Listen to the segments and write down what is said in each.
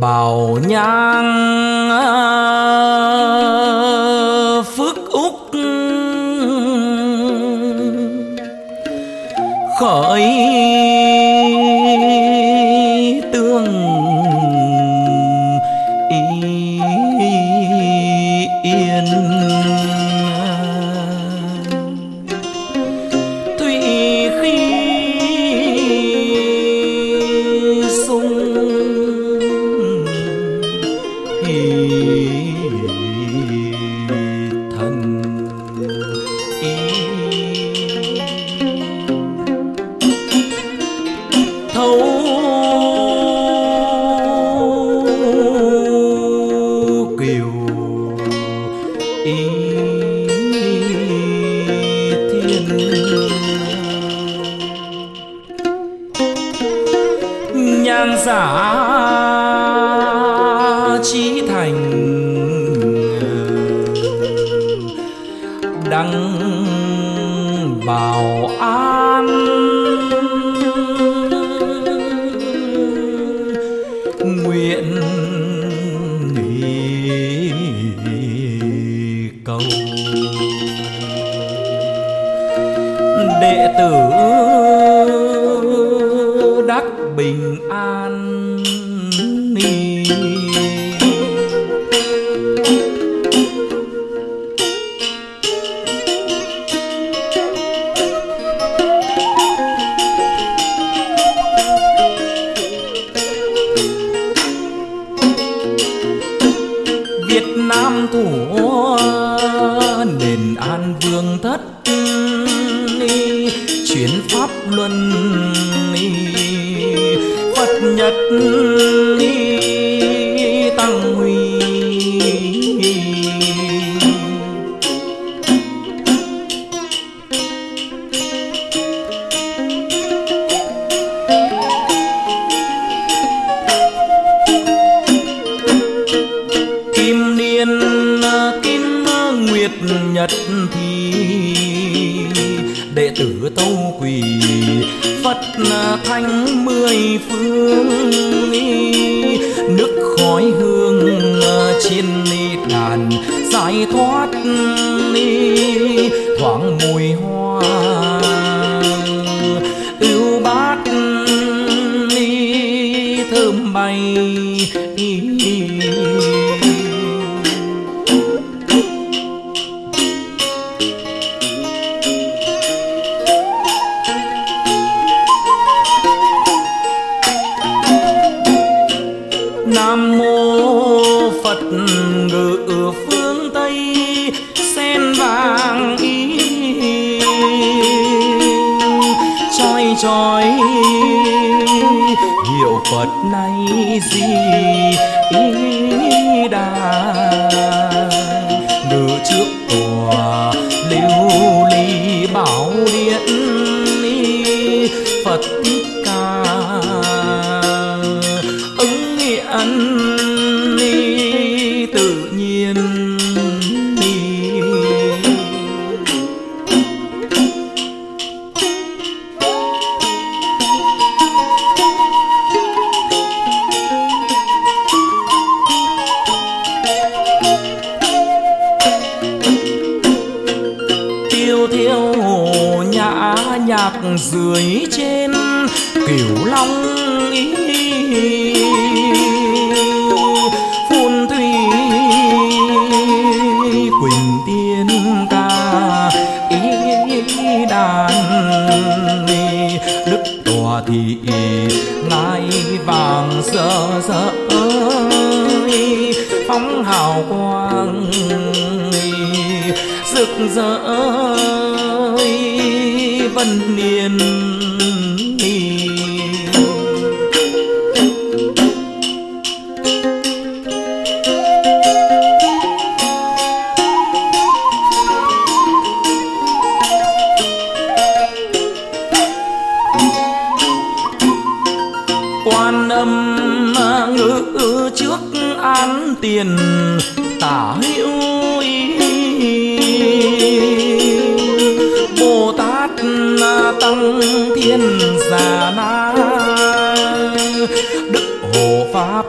Bào nhang phước úc khởi tương yên tùy khi sung nhan giả chí thành đăng bảo an nguyện cầu đệ tử đắc bình an ni Việt Nam thủa nền An Vương thất ni chuyển pháp luân ni Phật Nhật ni tăng huy kim liên kim nguyệt nhật thì đệ tử tâu quỳ Phật thánh mười phương nước khói hương trên đàn giải thoát thoáng mùi hoa ưu bát thơm bay Nam mô Phật ngự phương Tây sen vàng ý chói chói hiệu Phật này gì ý đà ngự trước tòa lưu ly bảo điện Phật tự nhiên đi tiêu thiêu nhã nhạc dưới trên cửu long ý phun thủy quỳnh tiên ca ý đàn đức tòa thị ngai vàng rỡ rỡ phóng hào quang rực rỡ vân niên tiền tả hữu ý. Bồ Tát Tăng Thiên Già Na, Đức Hộ Pháp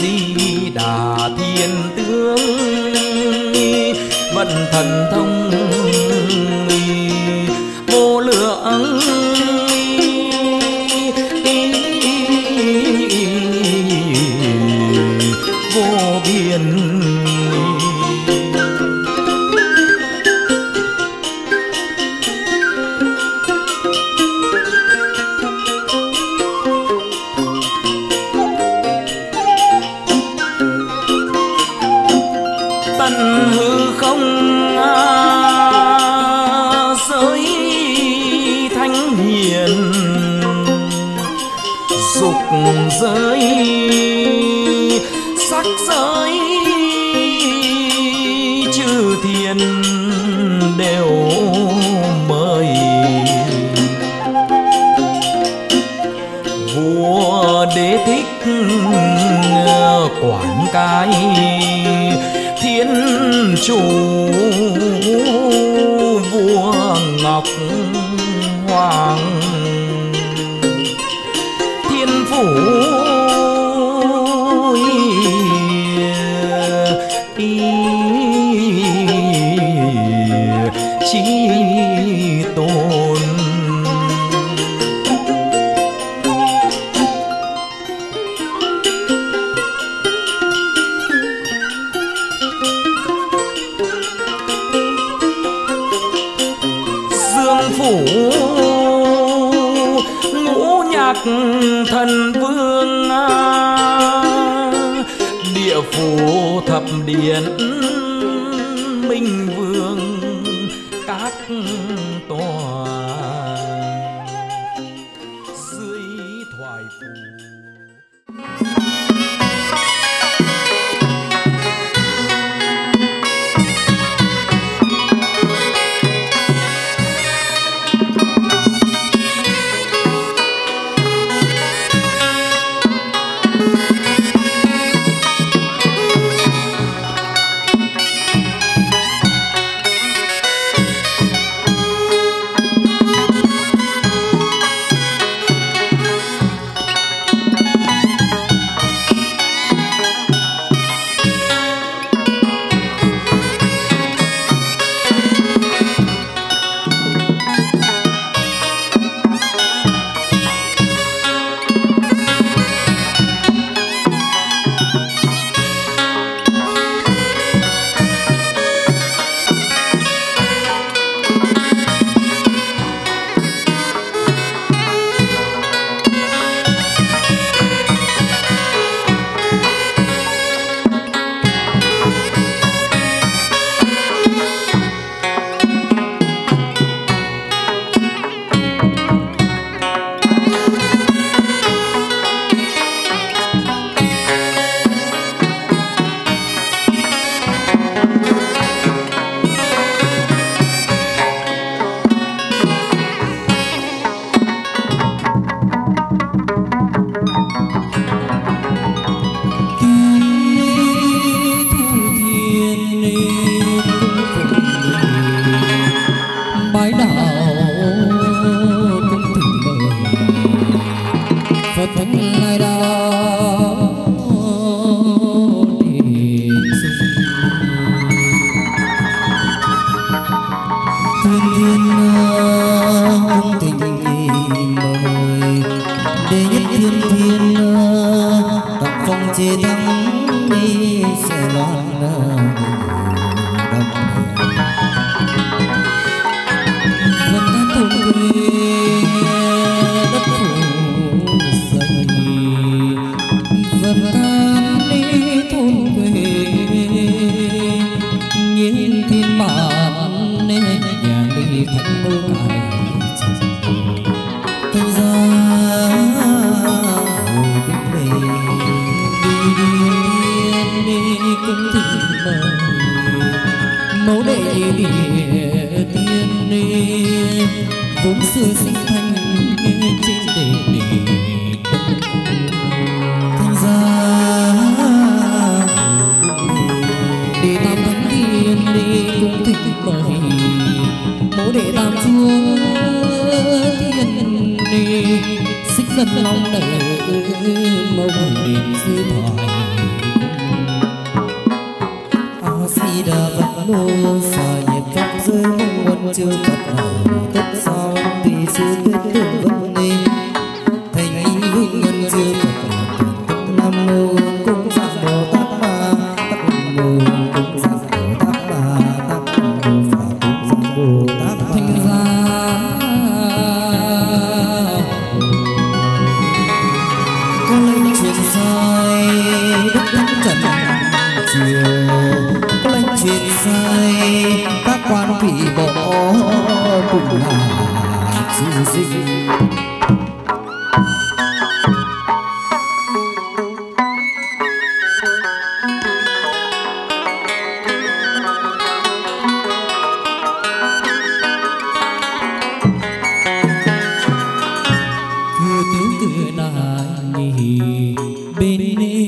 Di Đà Thiên Tướng, vận thần thông vô lượng. Giới sắc giới chư thiên đều mời, vua Đế Thích quản cái thiên chủ, vua Ngọc Hoàng thần vương địa phủ thập điện minh vương các tòa dưới thoại phủ. Thành ra rất mong đợi mong niềm sư thoại áo xì đà vật nô xòi nhịp căng dưới mong quân chưa phật nào tất sao tùy sư tuyết tương vấn đi thành ý hương ngân chưa phật nào nam mô cung giác bồ tát ma tắc mô cung giác bồ tát ma tắc mô phật cung giác bồ tát ma thành ra có lệnh truyền sai các quan thủy bộ cùng là dư dinh cứ tiếng tự là nghỉ bên nên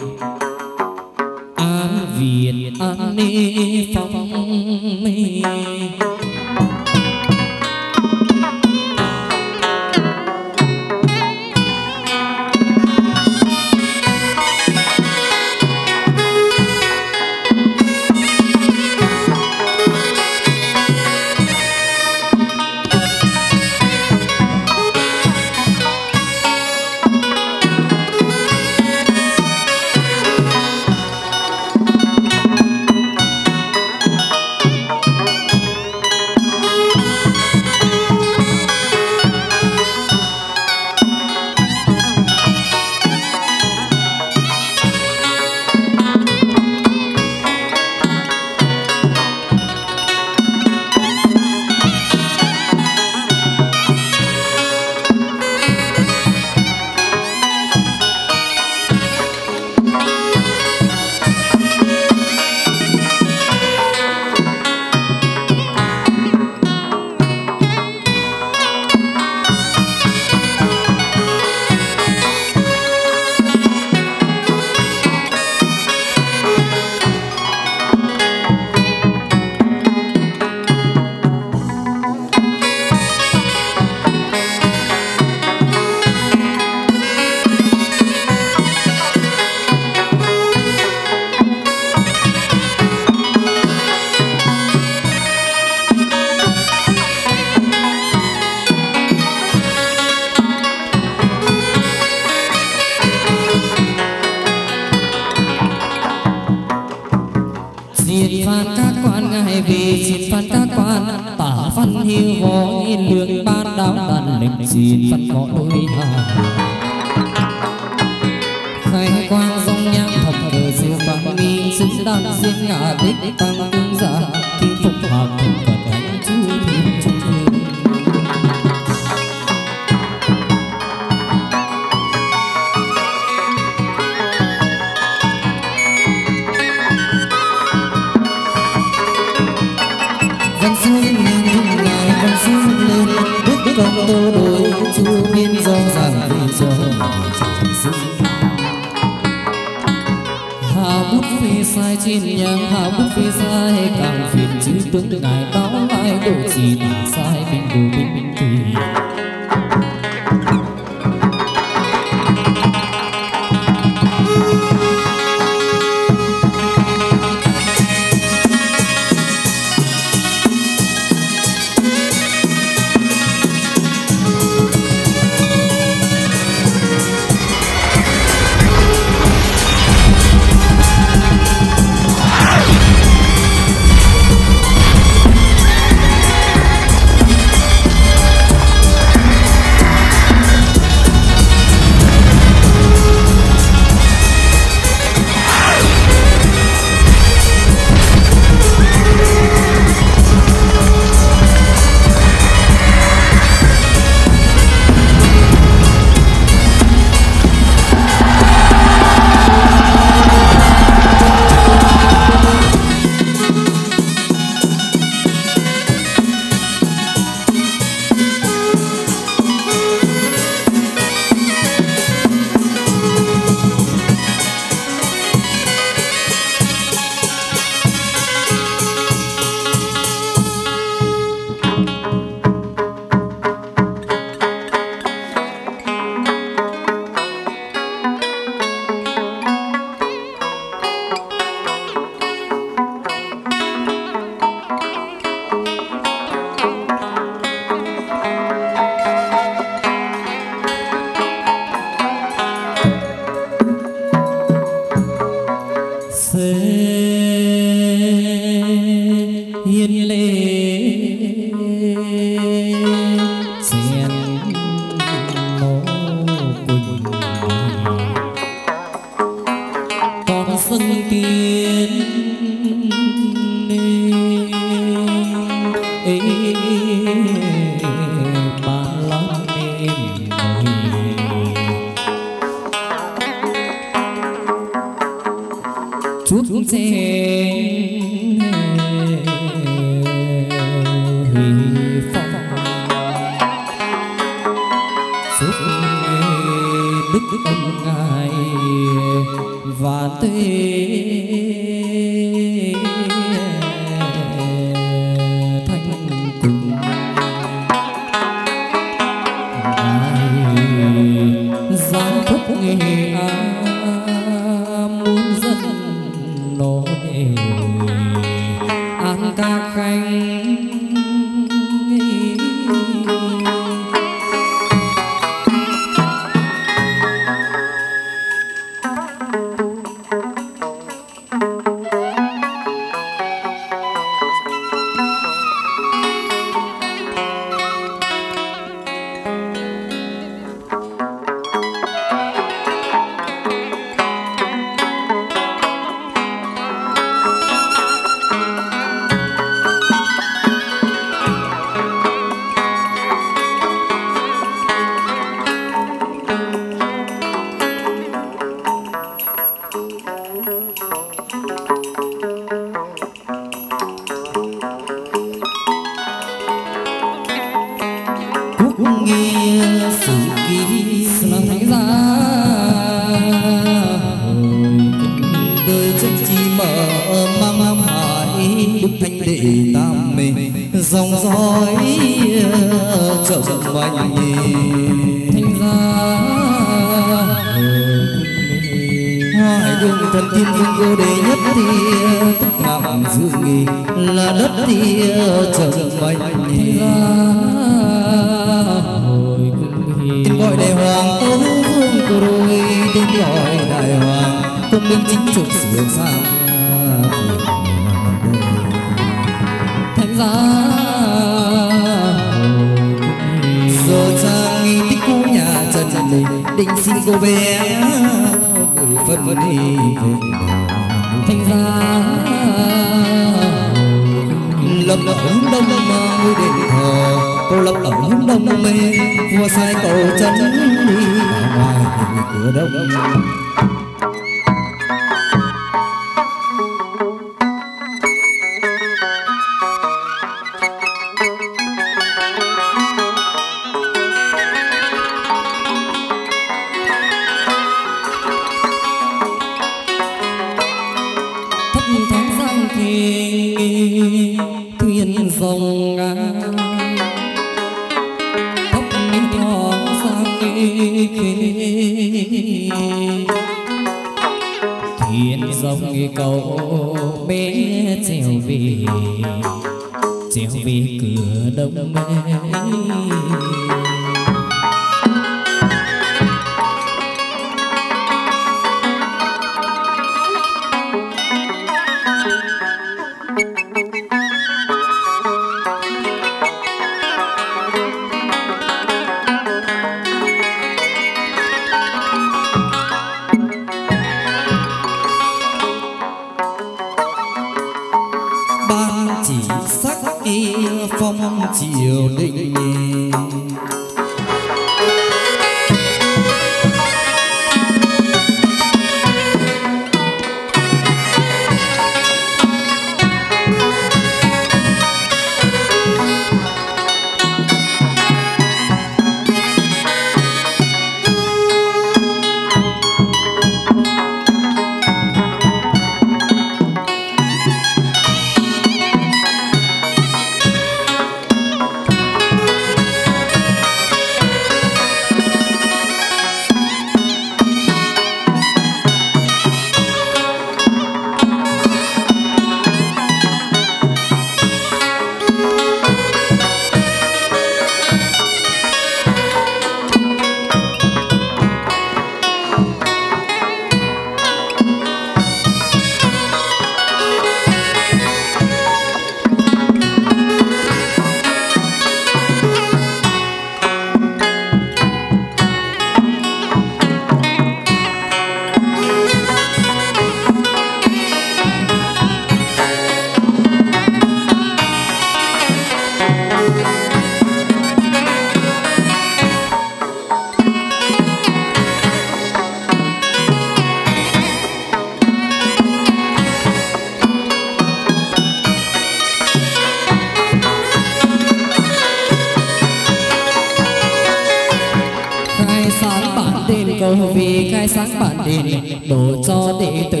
vì khai sáng bản đền, đổ cho đệ tử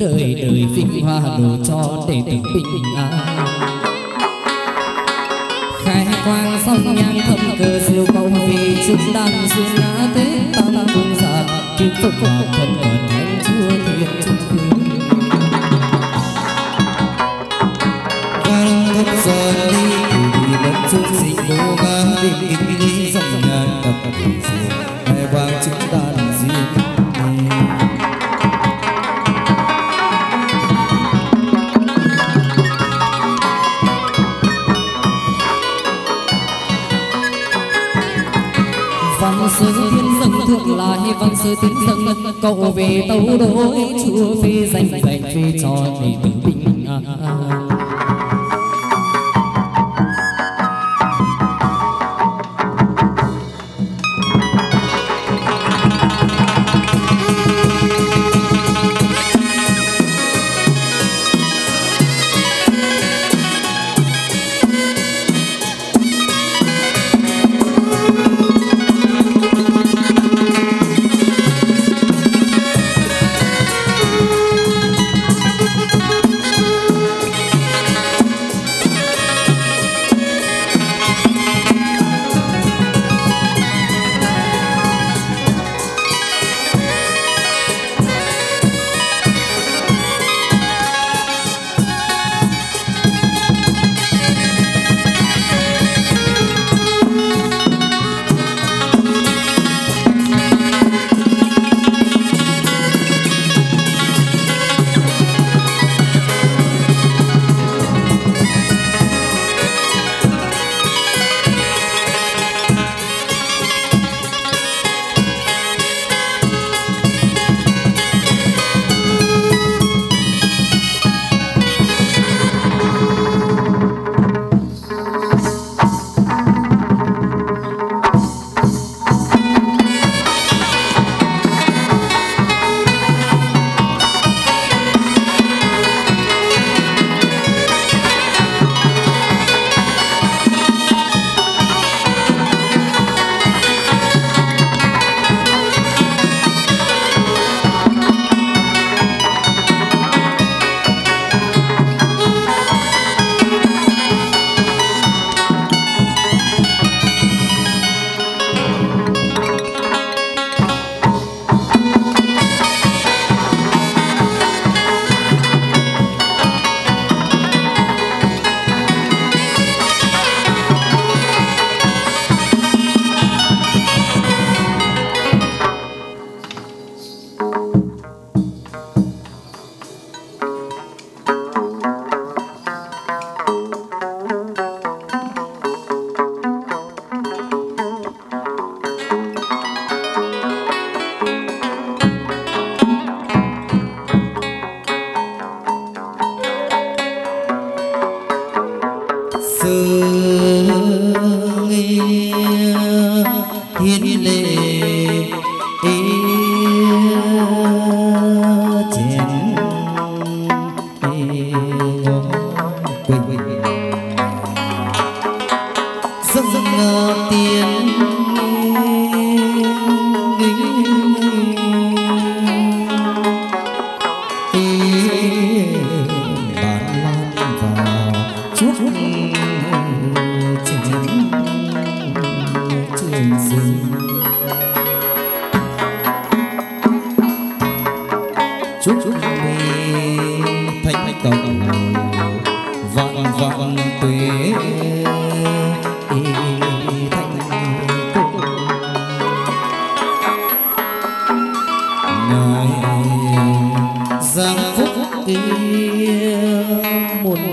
đời đời vinh hoa, đổ cho đệ tử bình an. Khai quang song nhang thâm cơ siêu công vì chúng đang suy ngã thế tam cung giả kim phục và thần ở thánh chúa thiên chúa thiên. Quang thấp giờ đi vì đất chúng sinh cố gắng định kinh lý dòng nhà tập thể diệt khai quang chúng ta là gì? Văn sơ tiến dân thượng lại văn sơ tiến dân cậu về tấu đối chúa phê danh dành phê cho đệ tử bình an.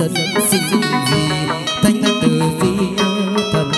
dân sinh vì thanh từ phía thần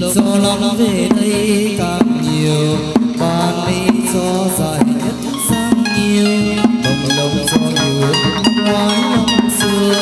lộc gió lắm về đây càng nhiều, ban lý gió dài nhất sang nhiều, bồng lộc gió nhiều ước quá năm xưa.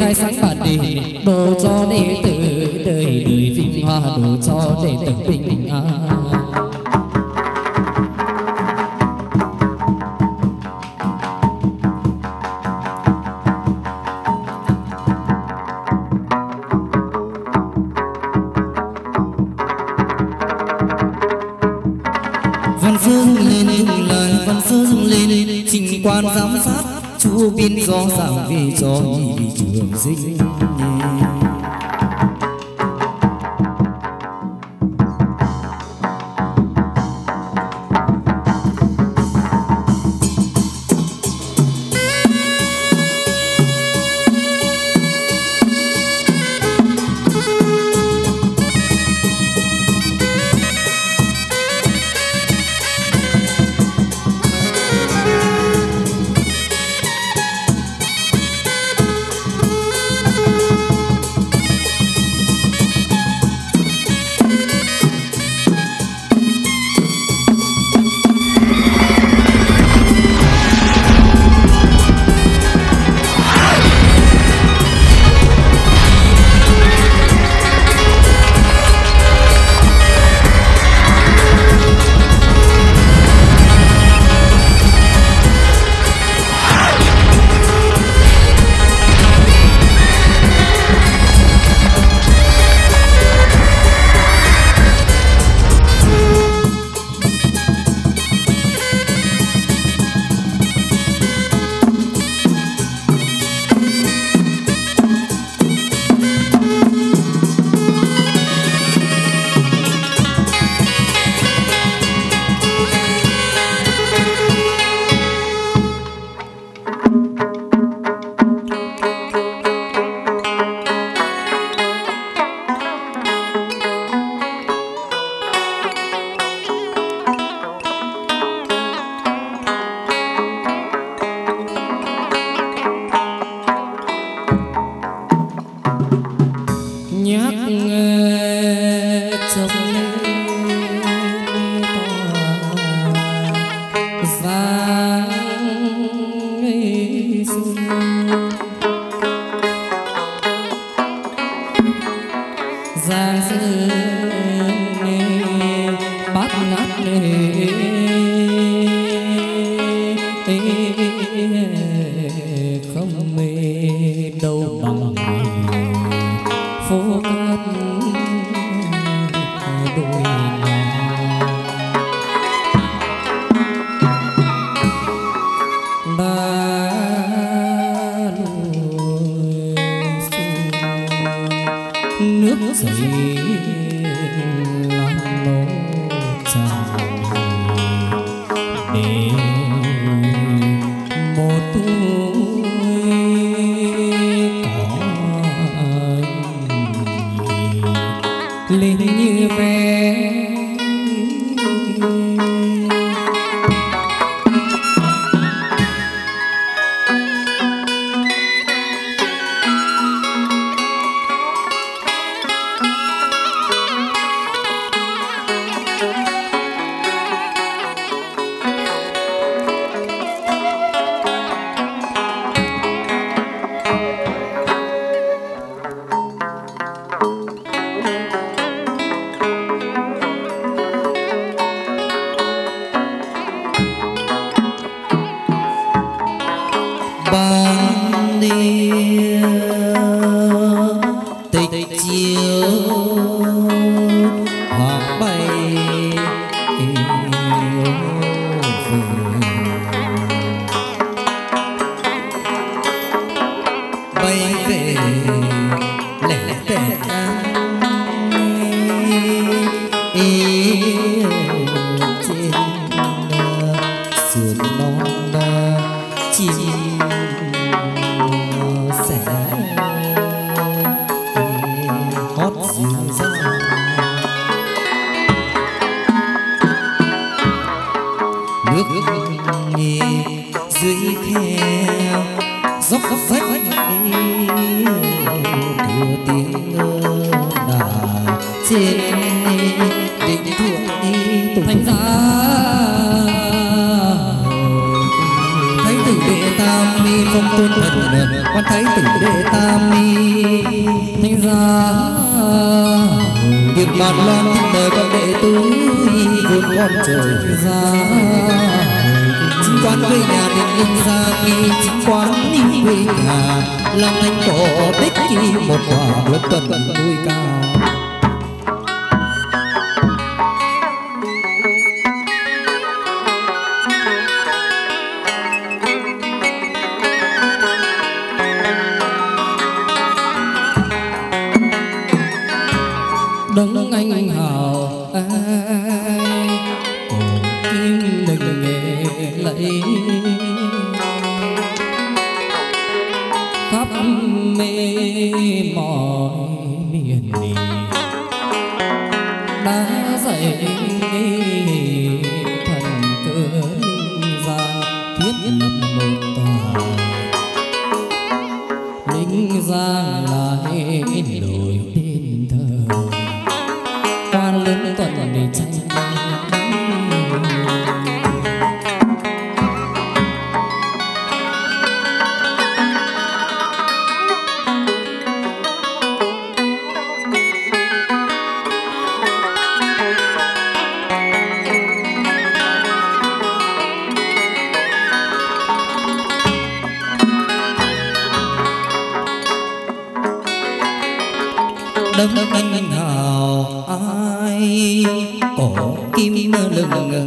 khai sáng bản đề, độ cho đệ tử đời đời vinh hoa, độ cho đệ tử bình an. Quan giám sát chú biên rõ ràng về cho nhị trường sinh. Tam không tôn thần, con thấy từng đệ tam ni thành ra việc bàn loan trong đời con đệ tứ vượt con trời ra chính quán quê nhà đến nhân gia nghi chính quán ninh quê nhà làm thành tổ bích kỳ một quả vượt tuần nuôi cao. Đấng anh hào ai cổ kim đình nghệ lẫy khắp mê mỏi miền đi đã dạy thần cơ linh gia thiết lập một tòa linh gia lại đổi tên thờ quan lớn tuần để tranh đấng anh hào ai cổ kim lừng lẫy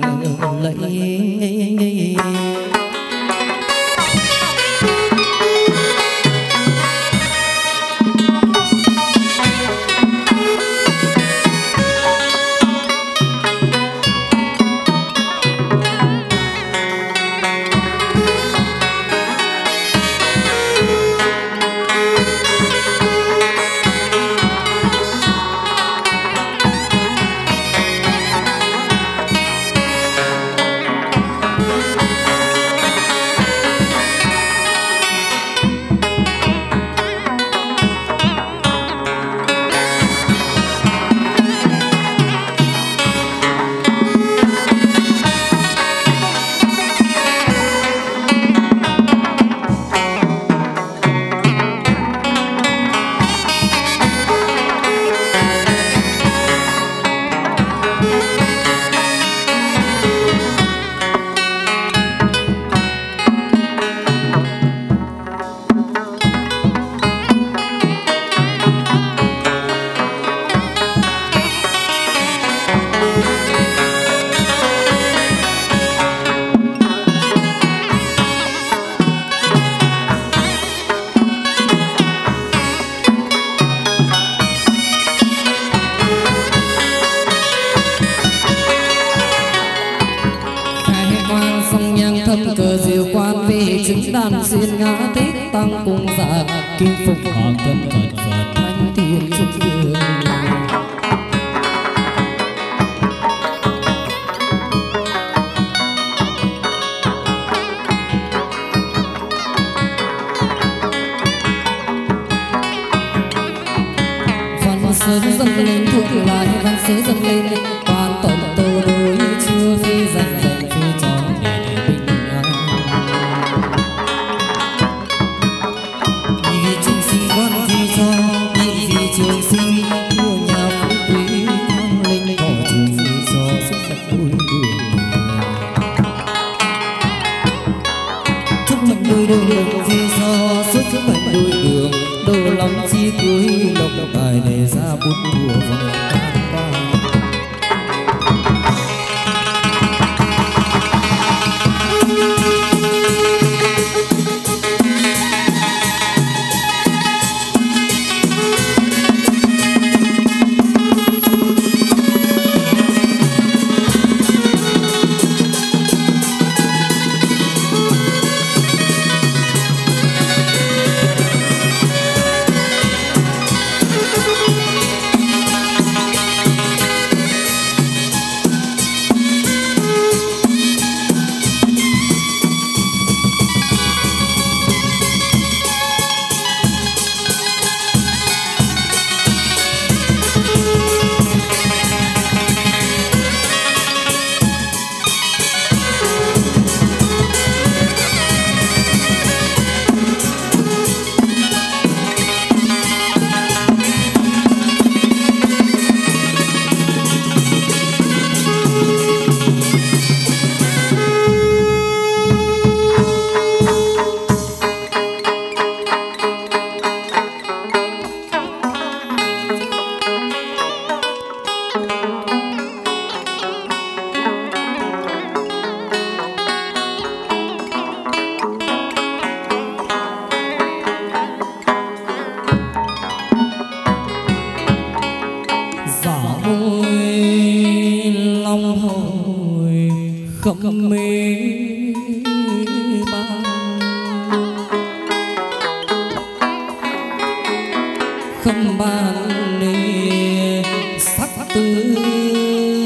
chứng đàn xuyên ngã tích tăng cung giả kim phục hoàng thân Phật và thanh thiên trúc dương văn sớm dâng lên thuộc lại văn sớm dâng lên toàn tổng tổ đối chưa phi dành dành phi tròn để cưới lộc tài để ra bốn mùa vòng Hãy subscribe cho kênh Ghiền Mì Gõ để không bỏ lỡ những video hấp dẫn.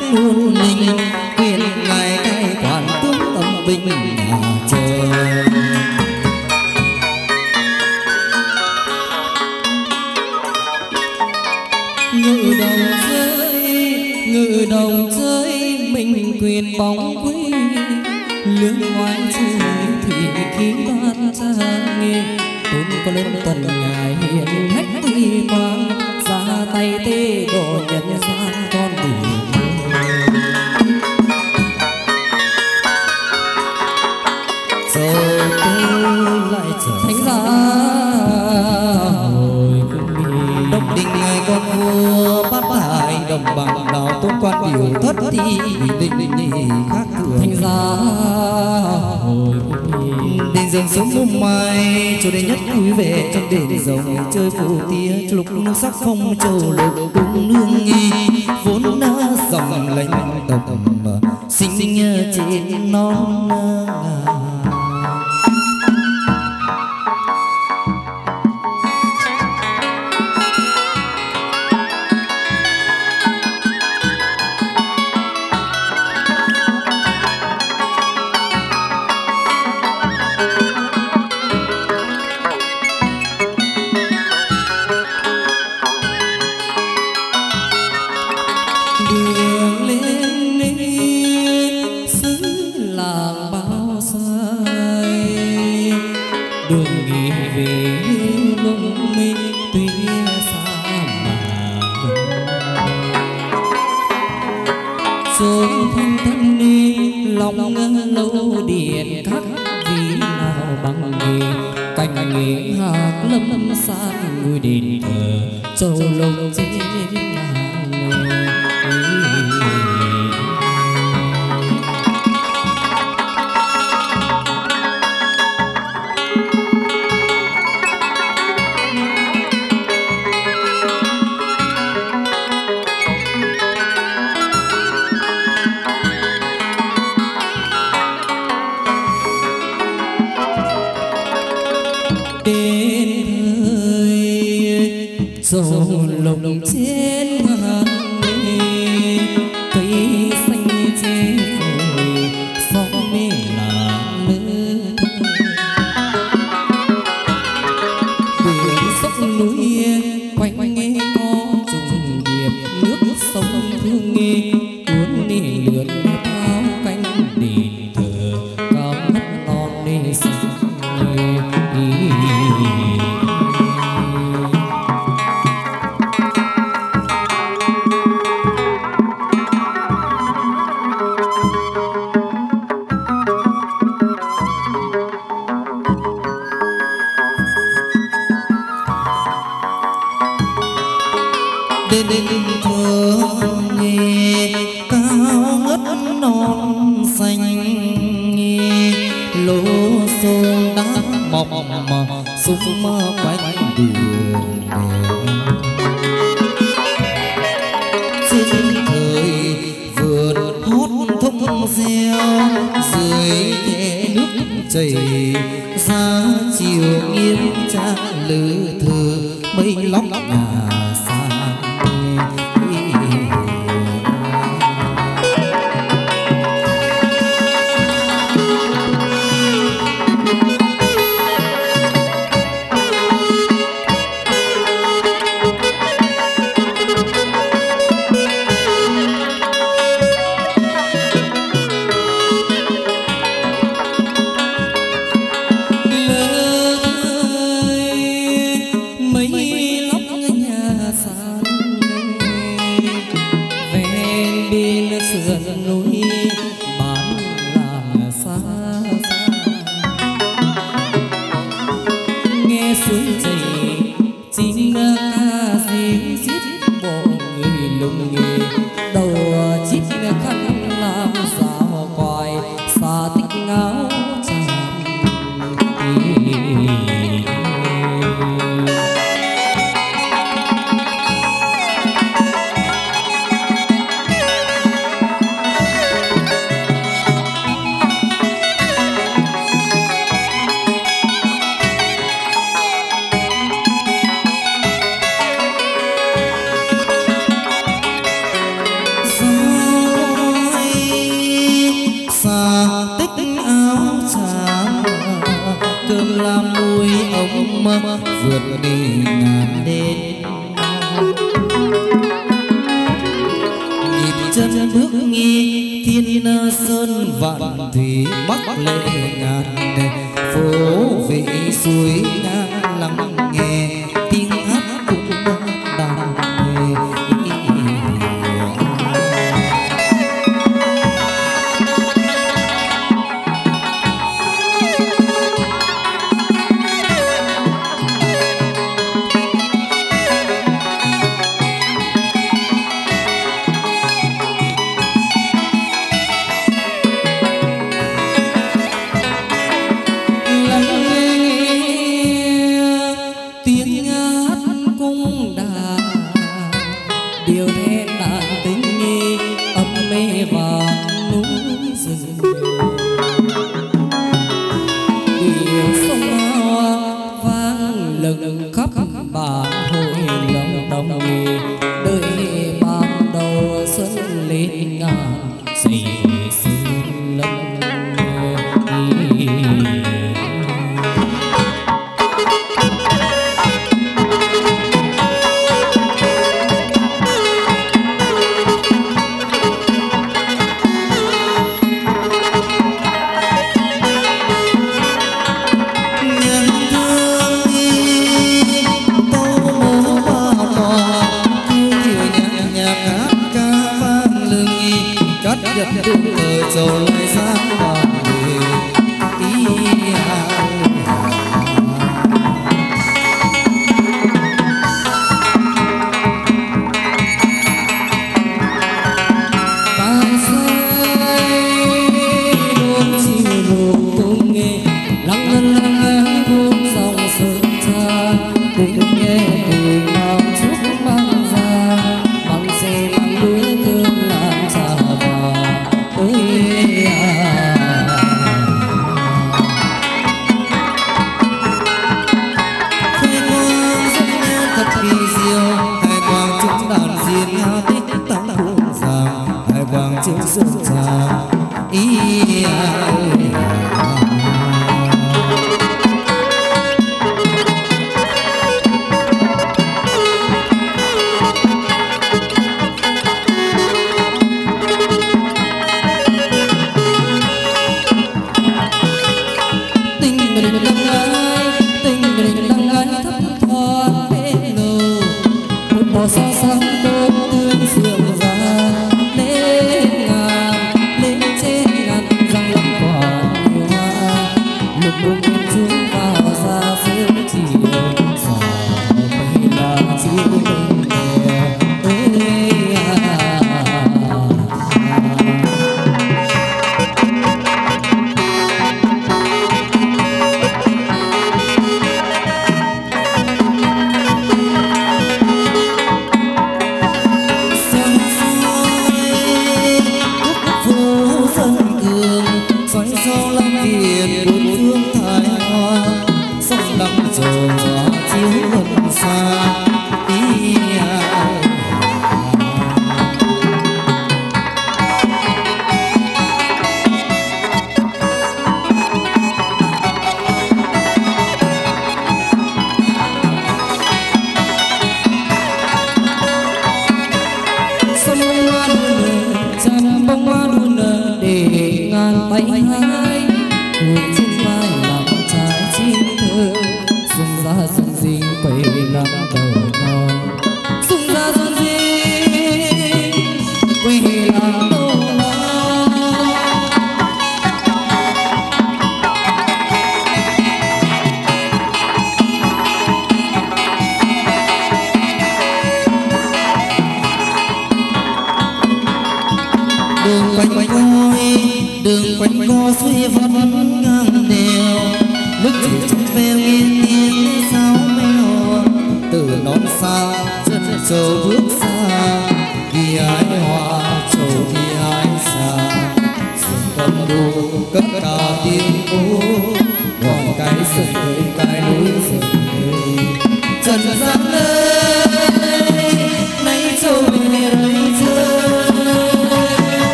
thấy hôn linh quyền ngài cai quản tướng tâm bình nhà trời. Ngự đồng dưới mình quyền bóng quý lương ngoại trời thì khí ban ra nghe tôn có lên tuần ngài hiền hách thi quang ra tay tê độ nhân gian con tỷ. Rồi tôi lại trở thành ra hồi cùng độc đình người con vua bát hải đồng bằng đào tôn quan điều thất thi đình nhị khác thường thành ra hồi cùng đền dòng sống mông mai cho đến nhất quý về trong đền dòng chơi phù tía lục nương sắc phong châu lục cung nương nghi vốn đã dòng lãnh tộc sinh trên non la muối ống vượt đi ngàn đêm. Nhịp chân bước nghi thiên sơn vạn thủy bắc lệ ngàn đêm. Phố vị suối đã lắng nghe tiếng hát cũng đàn về.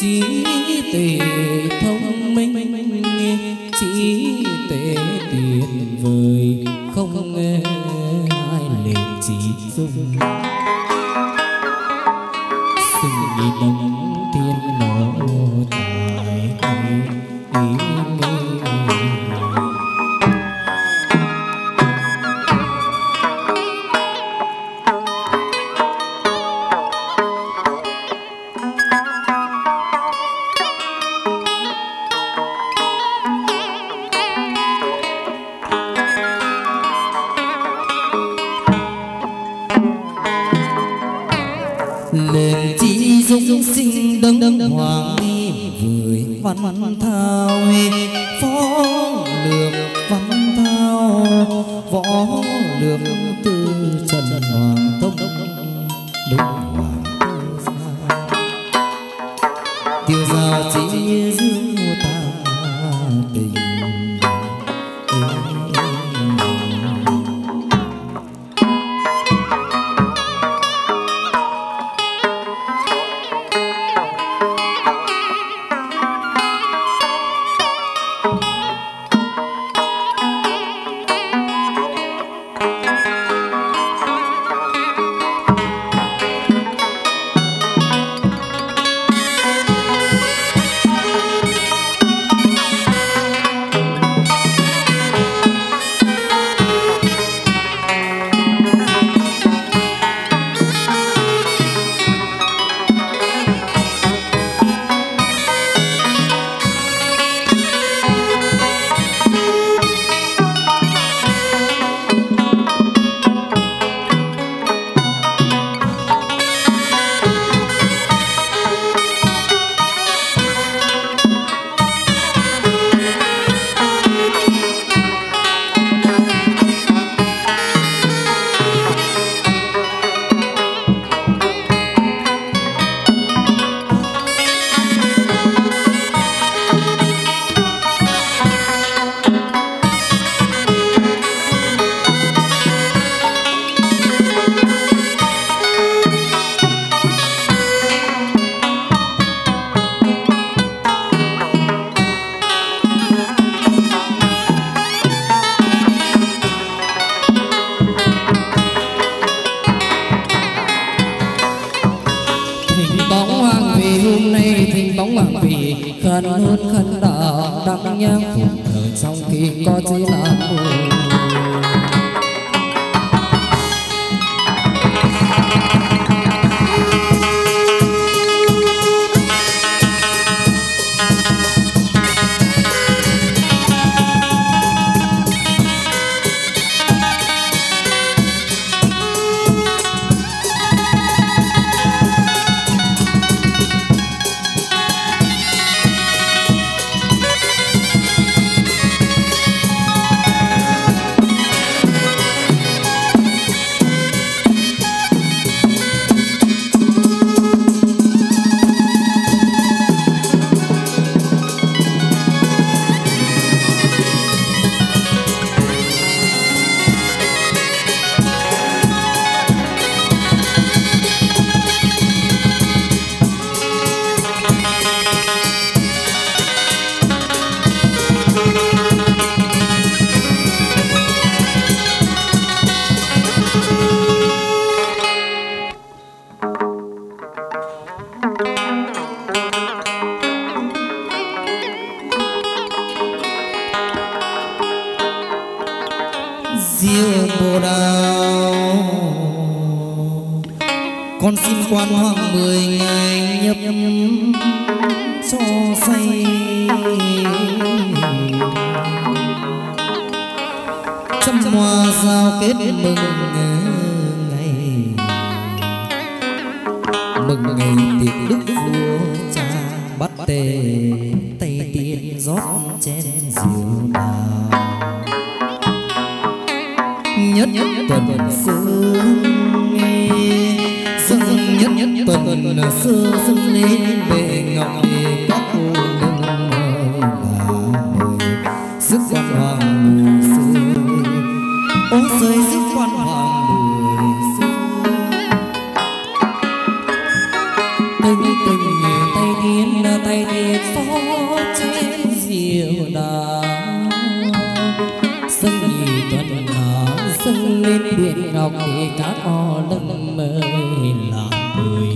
trí tề thông minh, trí tề tuyệt vời không ai lệ chỉ dung. Sừng đi đấng thiên lộ tài ý sinh đấng hoàng nghi vời văn thao, phó lược văn thao võ lược từ trần hoàng thông đấng hoàng tiêu giao chỉ dương ta tình Hãy subscribe cho kênh Ghiền Mì Gõ ngày đêm phố trên diệu đàng, sân nhị tuần hạ dâng lên biển ngọc để cá kho lân mơ làm bưởi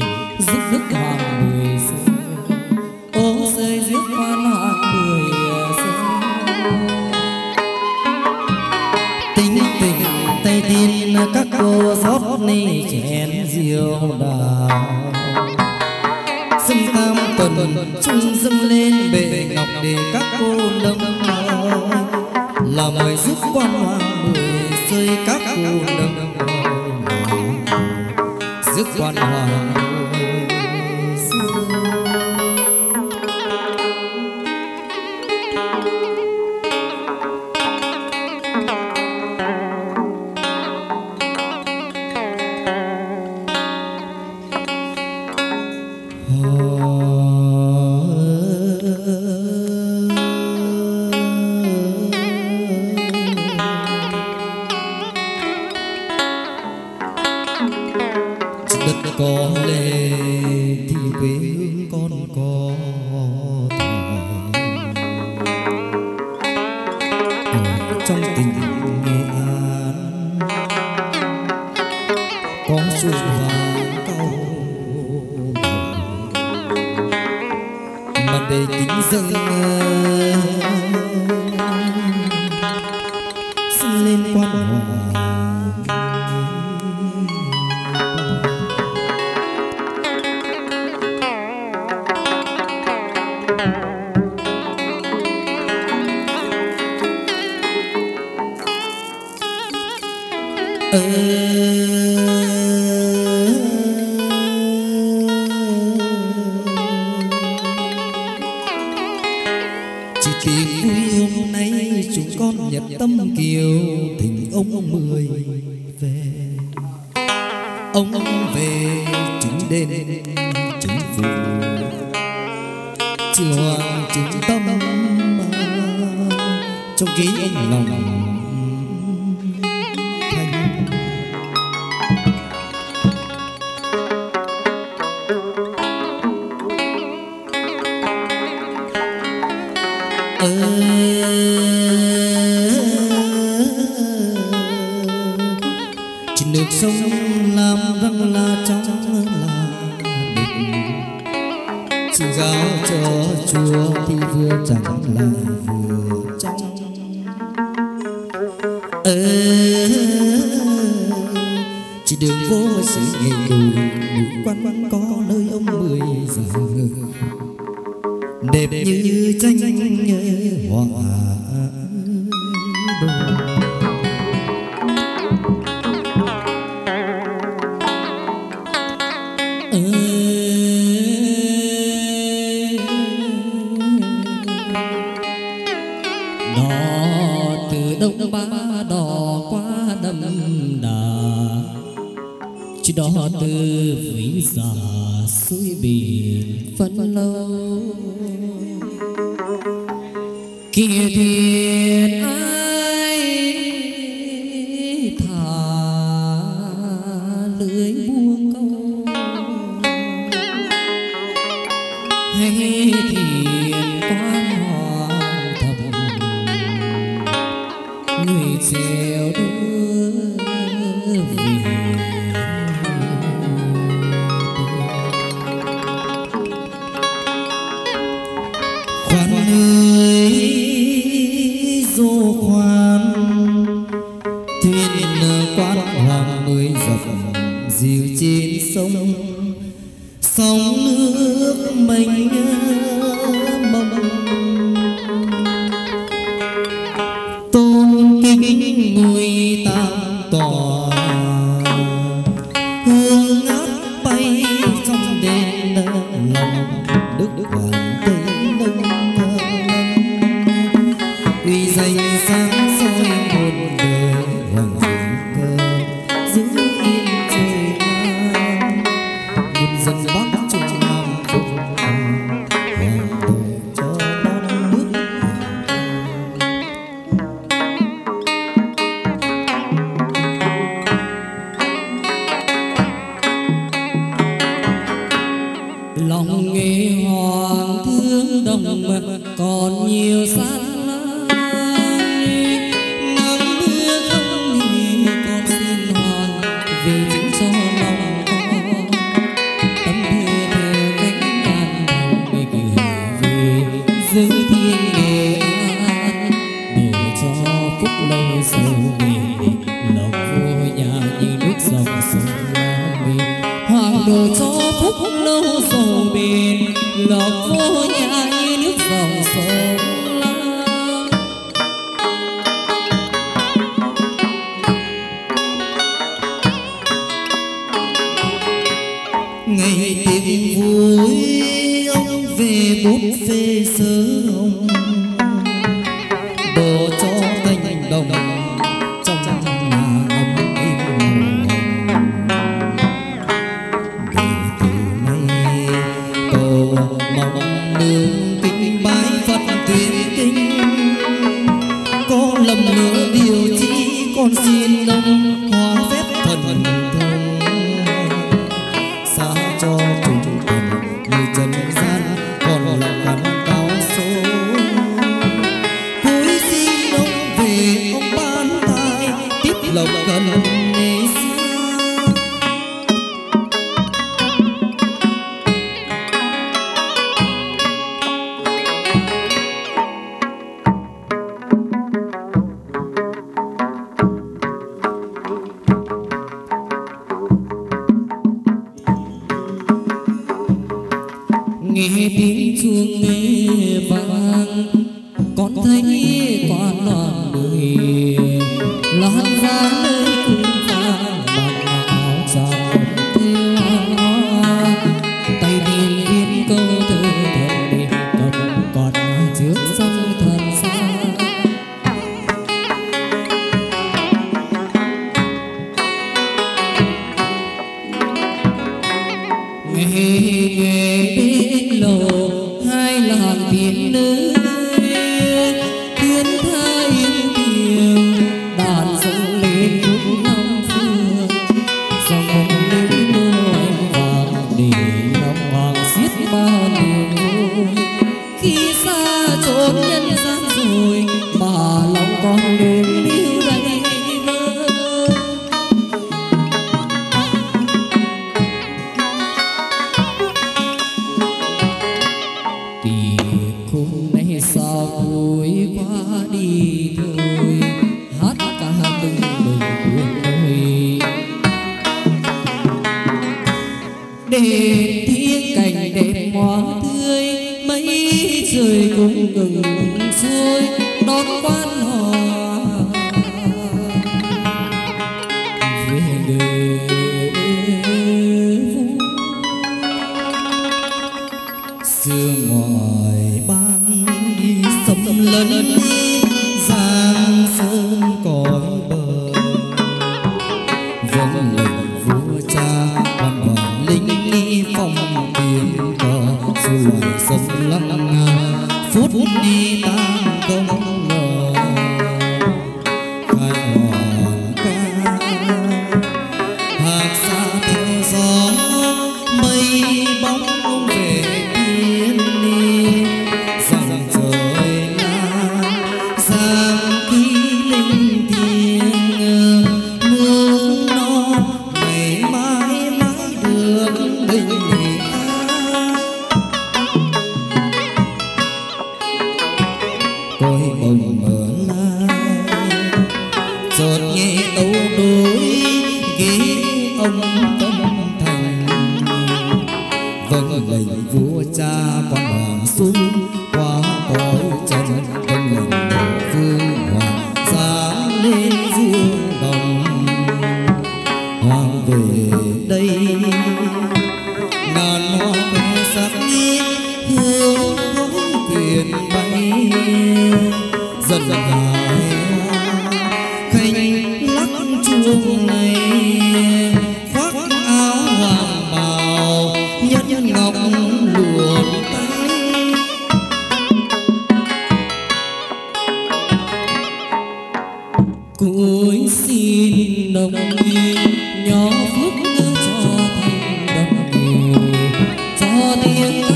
rước rước hàng bưởi rơi, ô rơi rước quan hàng bưởi rơi. Tính tình Tây Thiên các cô rót ni chén diệu đàng, dâng tam tuần chung dâng lên bệ ngọc để các cô lân mơ là mời giúp quan hoàng bưởi rơi các cô lân mơ giúp quan hoàng bưởi rơi. Lòng nghe hoàng đồng còn nhiều xa. Cho tiếng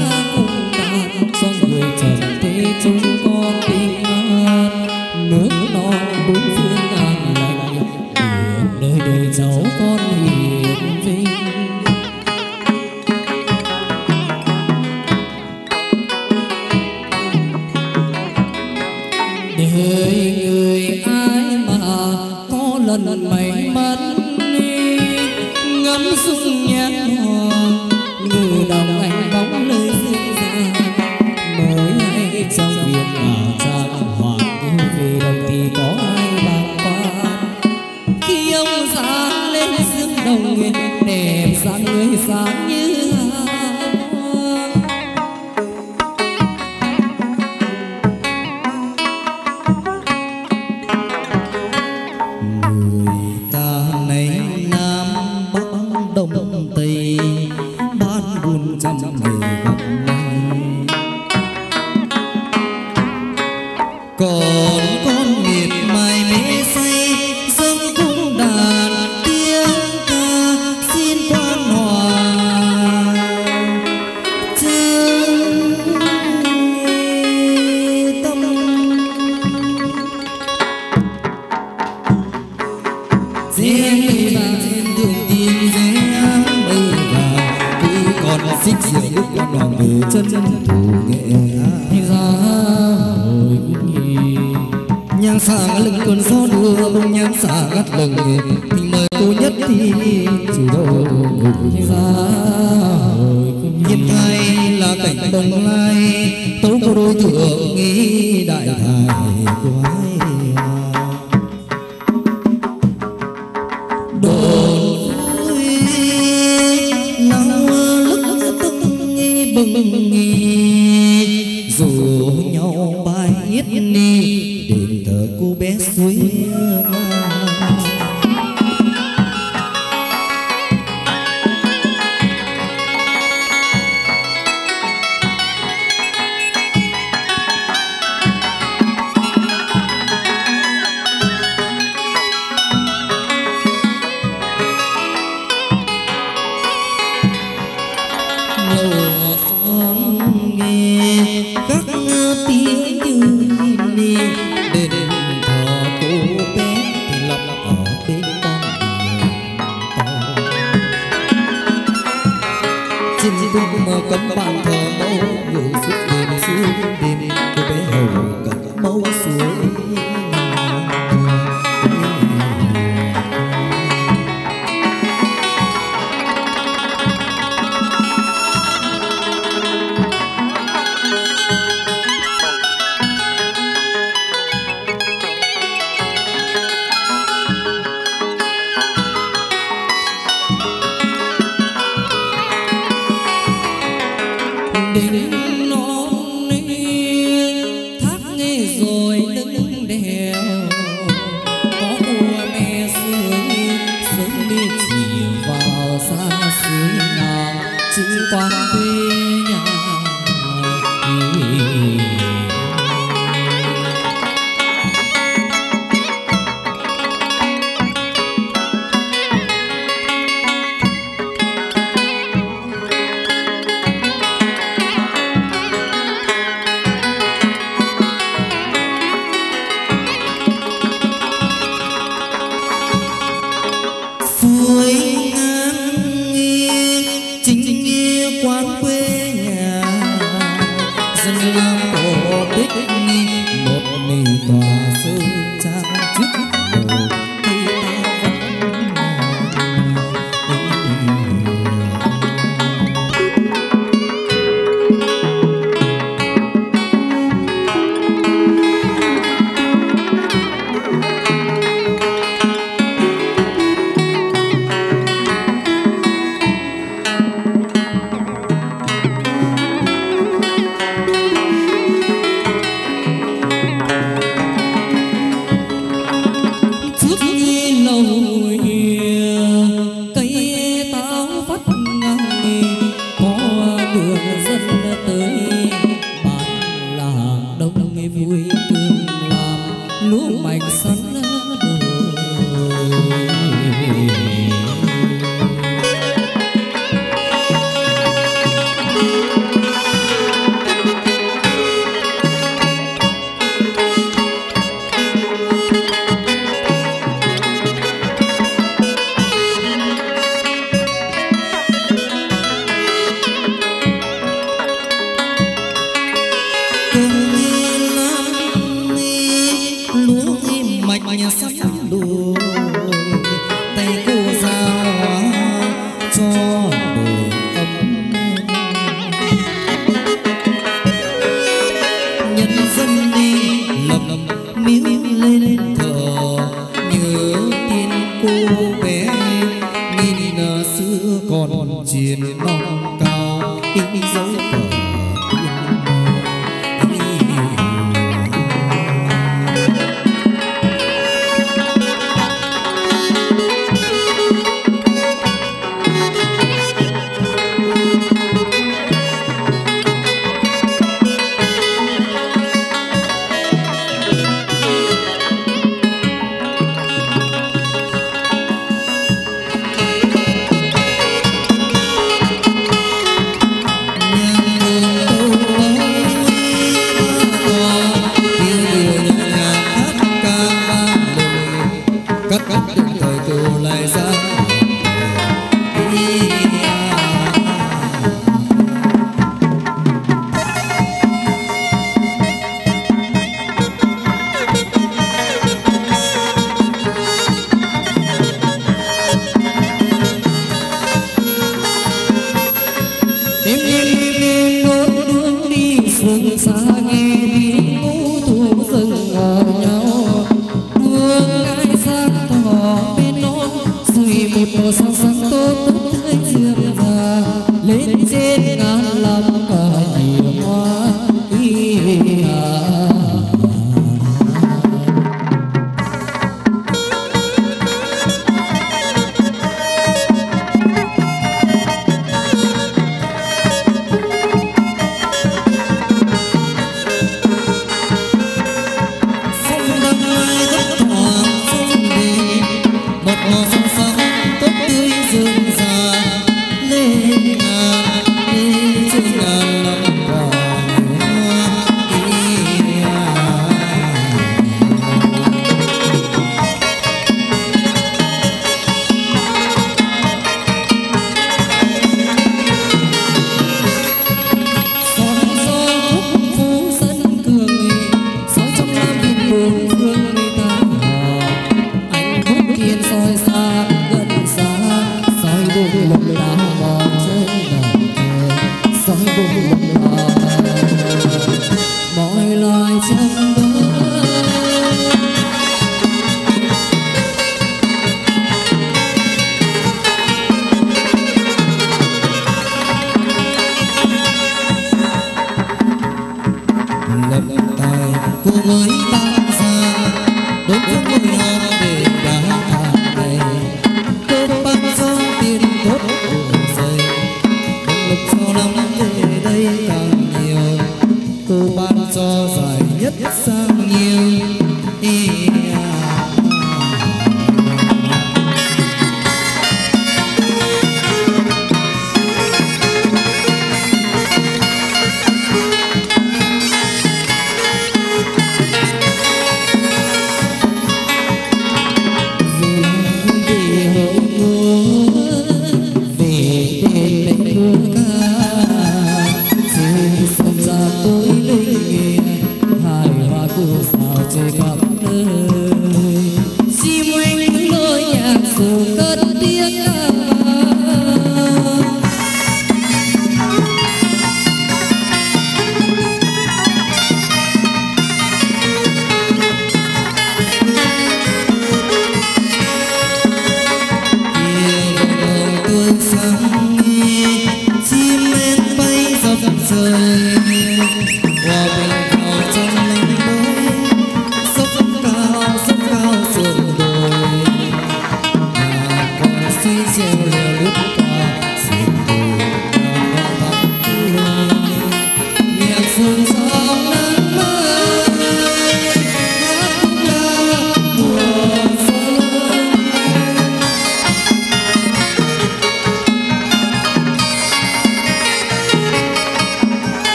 ta cũng ta cho người chờ lần may mắn ngắm xuân nhạt hò ngủ đồng anh bóng nơi duyên dáng mỗi ngày trong việc nhà trang hoàng cứ về đồng thì có ai bạc quan khi ông dáng lên dương đồng nguyện đẹp dáng người dáng như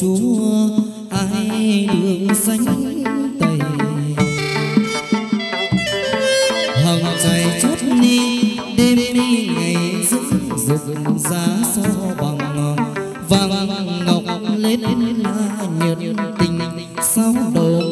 chúa ai đường xanh tẩy hằng trời chót ni đêm đi ngày rực rực giá so bằng vàng ngọc lên là nhiệt tình sau đầu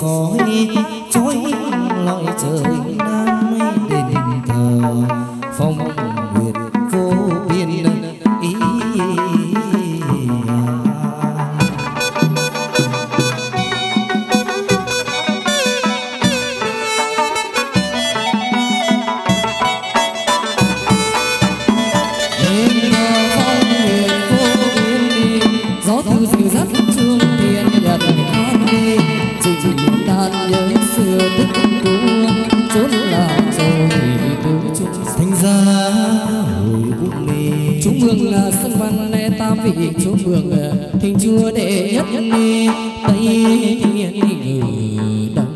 soi chói lọi trời nam đền thờ phong nguyệt vô biên ý. Vị chúa mường thỉnh chúa đệ nhất ni tây thiên ngự đặng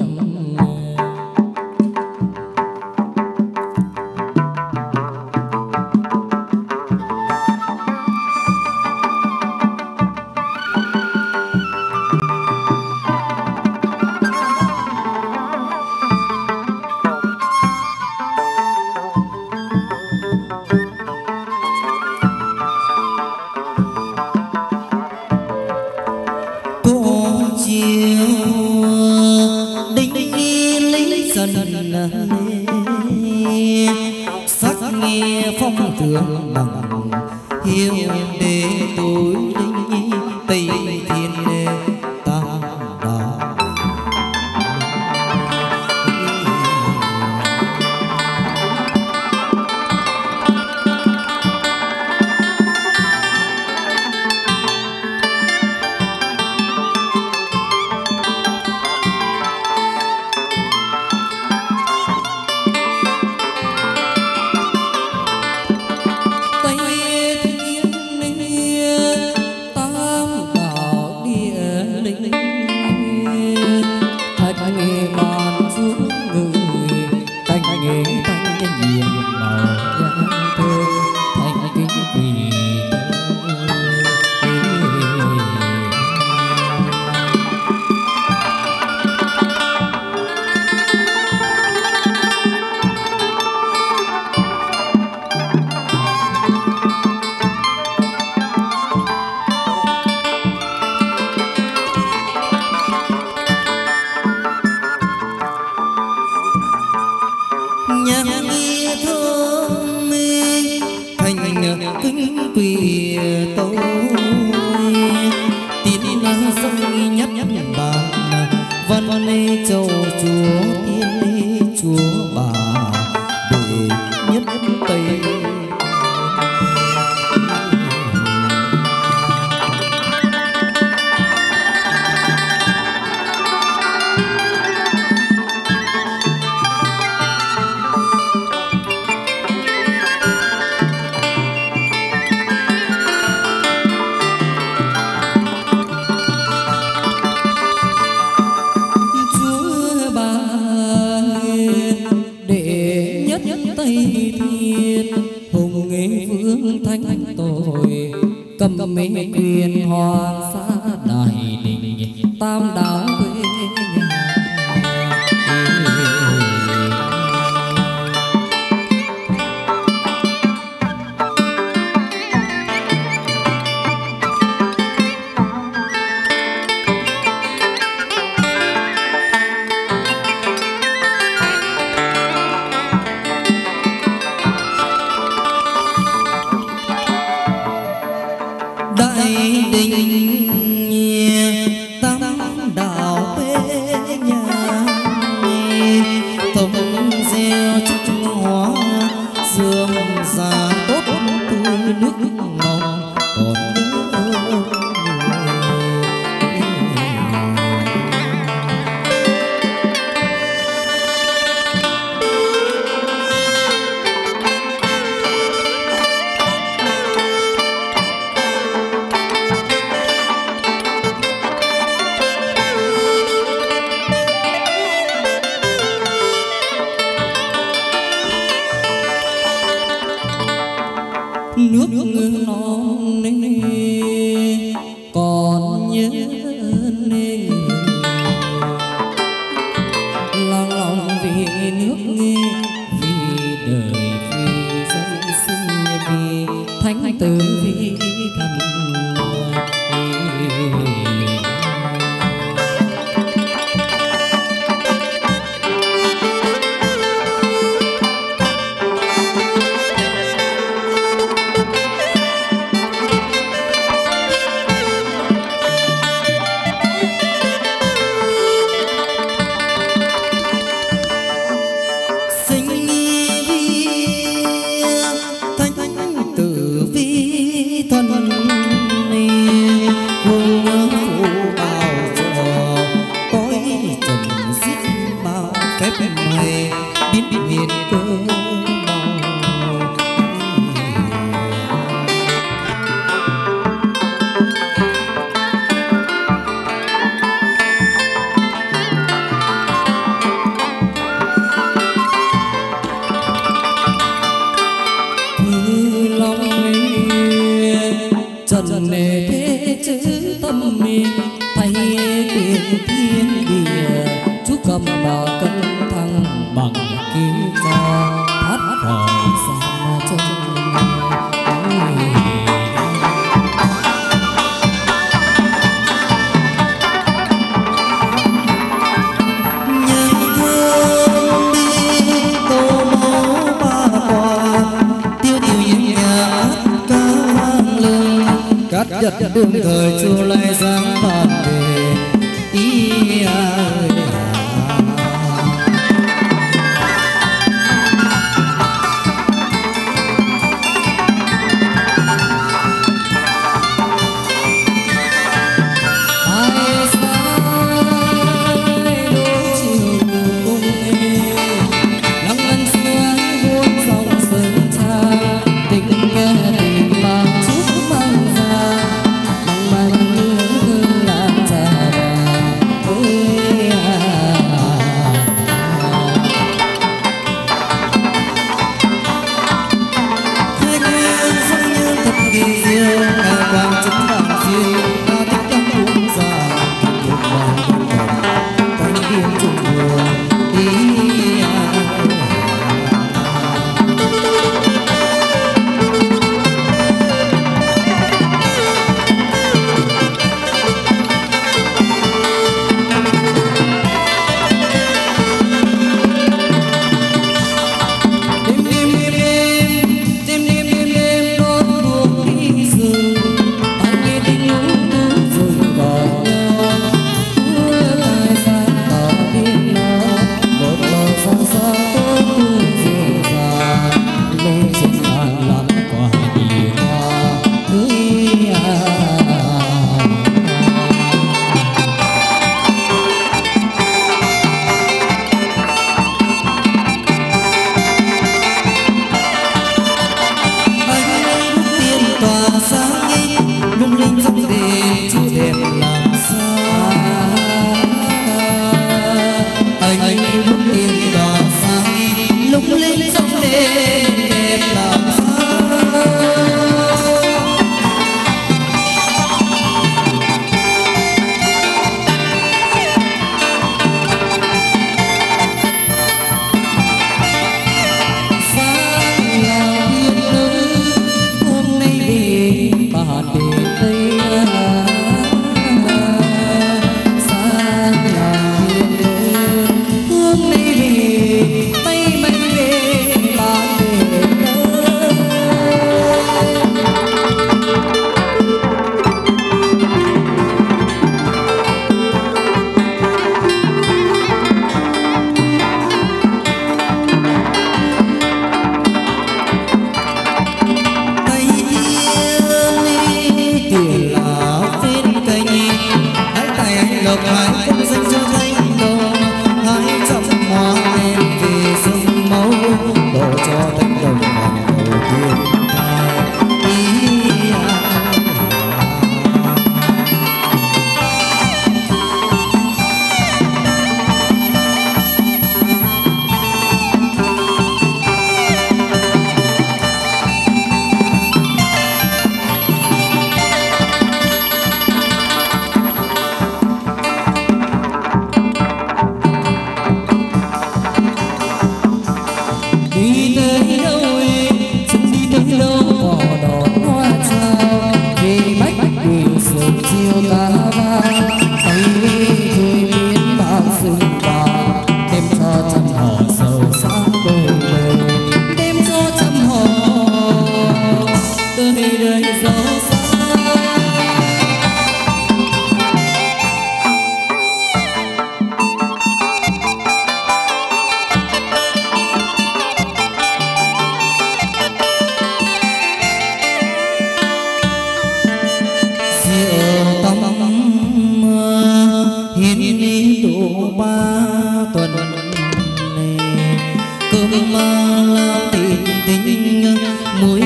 cơm ma lao tìm tình muối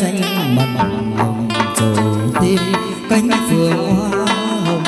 chanh mặn nồng trầu tim cánh phượng hoa hồng.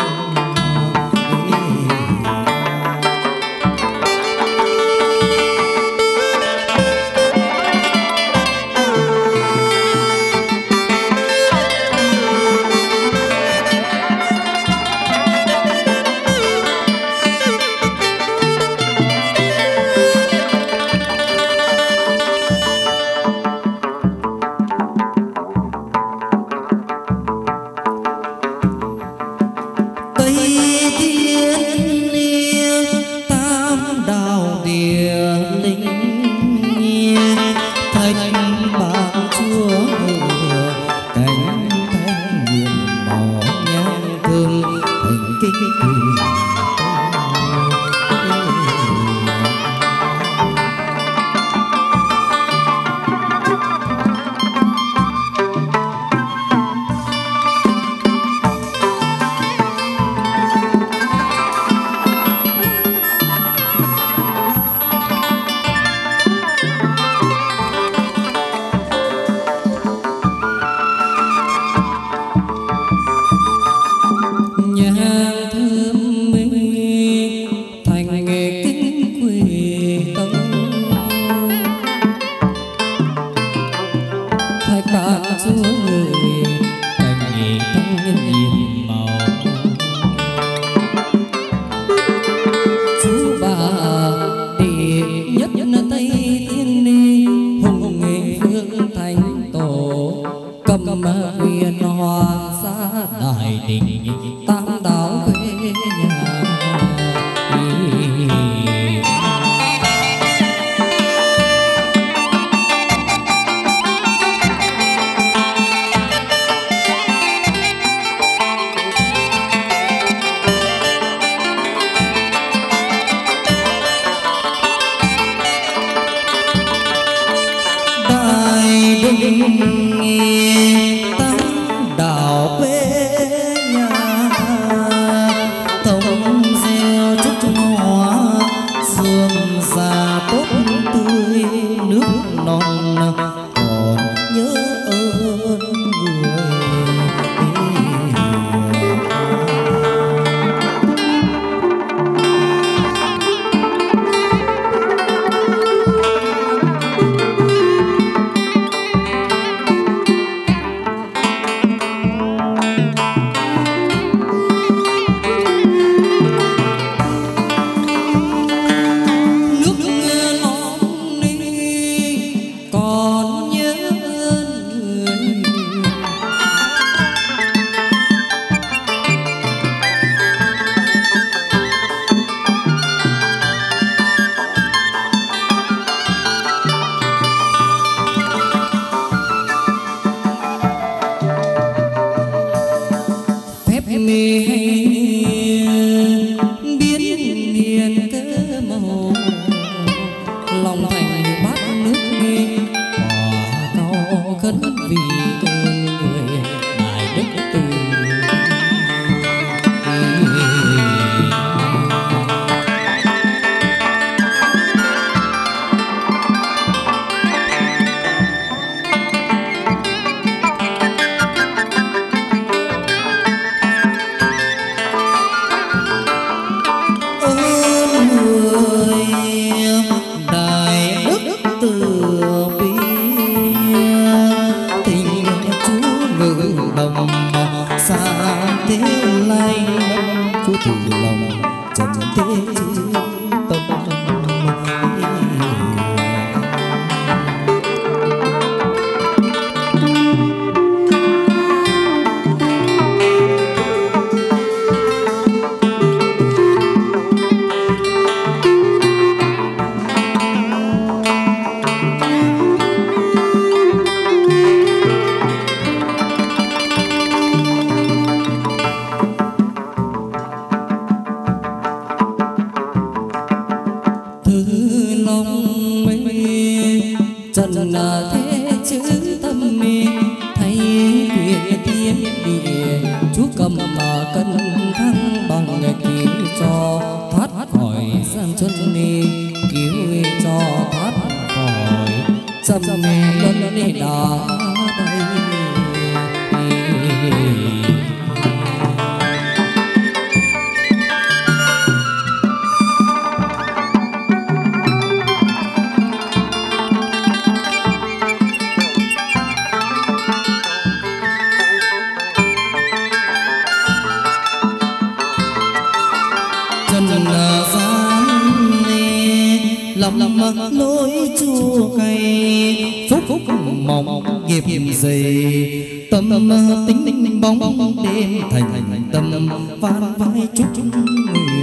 Thoát ने mặc lối chua cay phúc phúc mong nghiệp dày tâm tính bóng đêm thành tâm vang vai chúc nguyện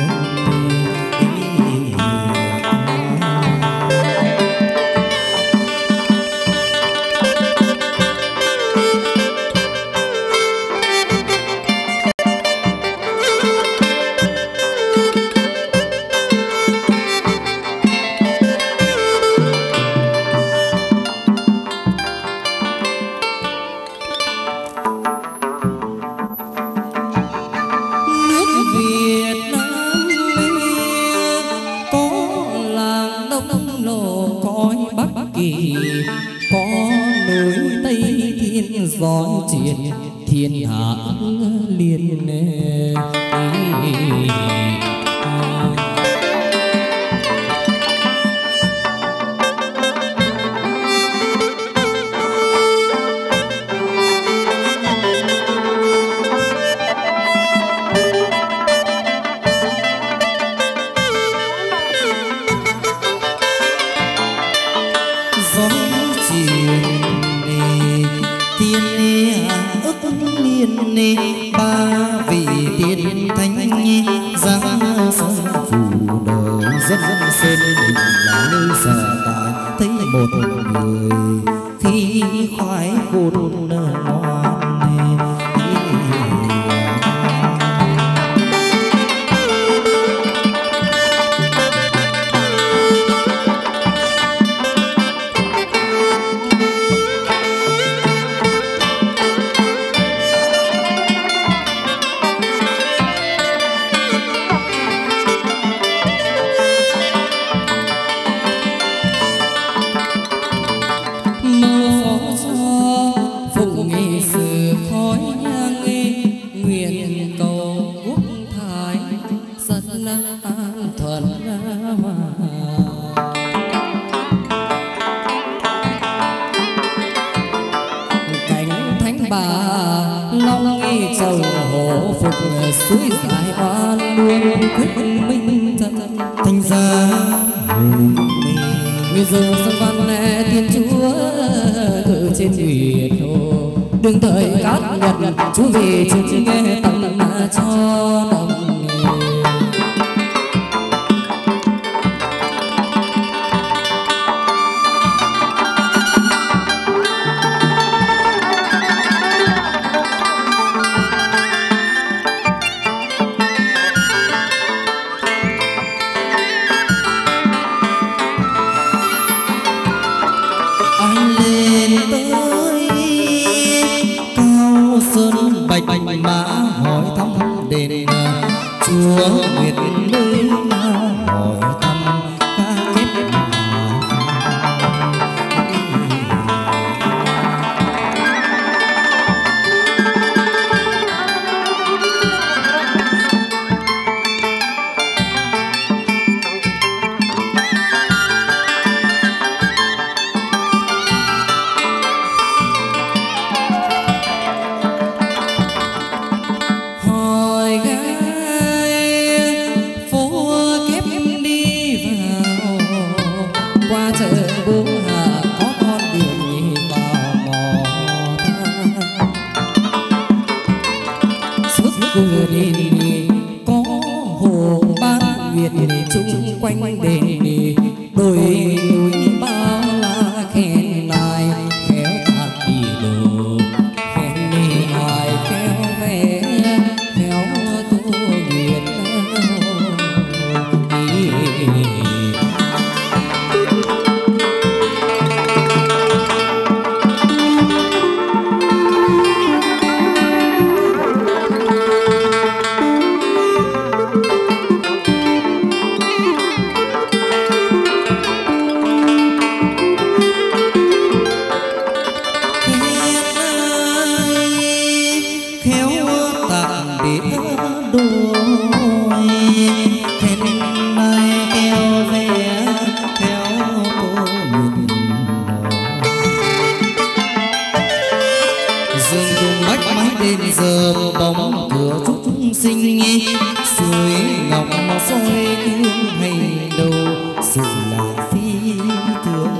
sơn bóng cửa phúc sinh suối ngọc soi gương hành đầu sự là phi thường.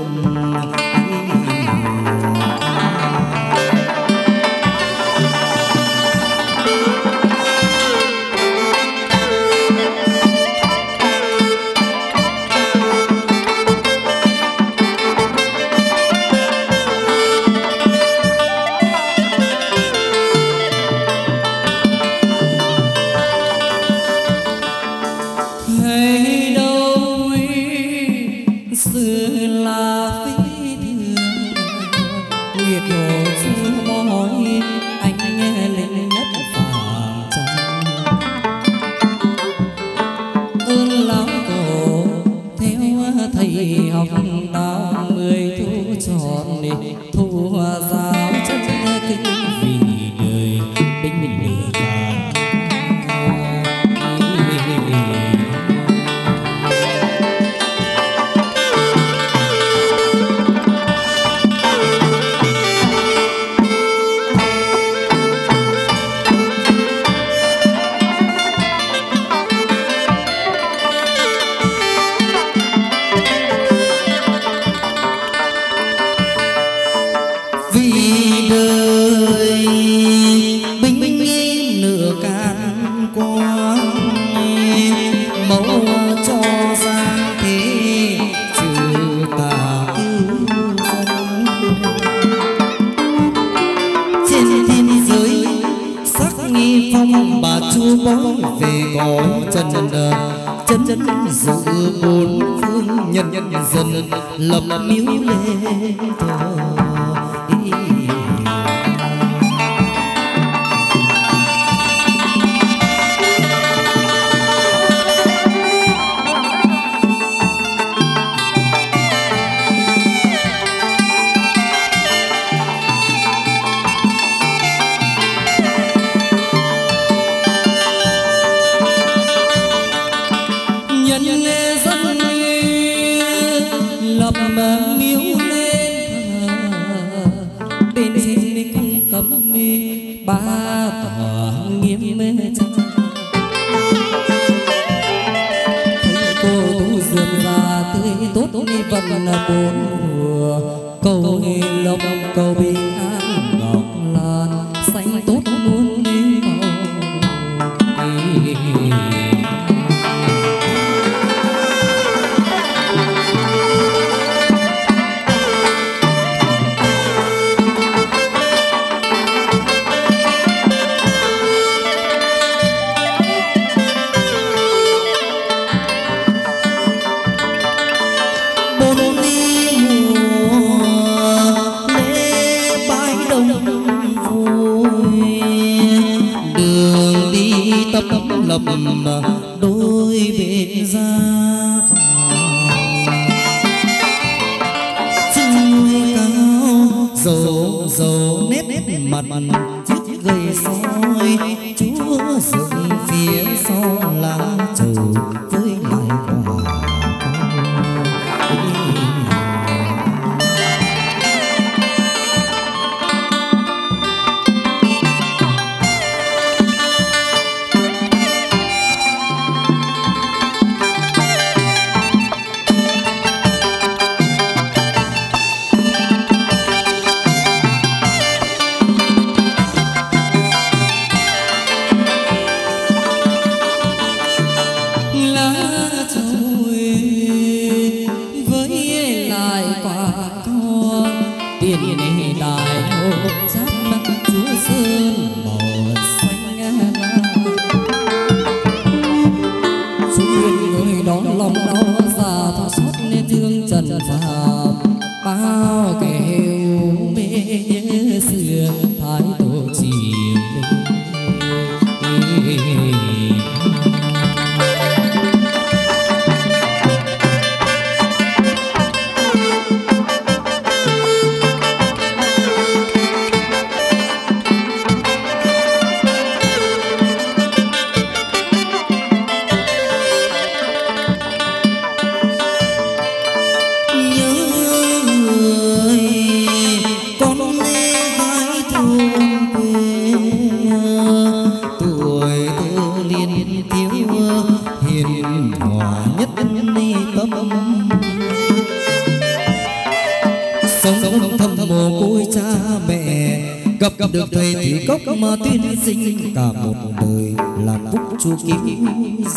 sống trong thâm mồ côi cha mẹ, gặp được thầy thì cốc mà tin sinh cả một đời làm phúc chúa cứu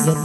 dân.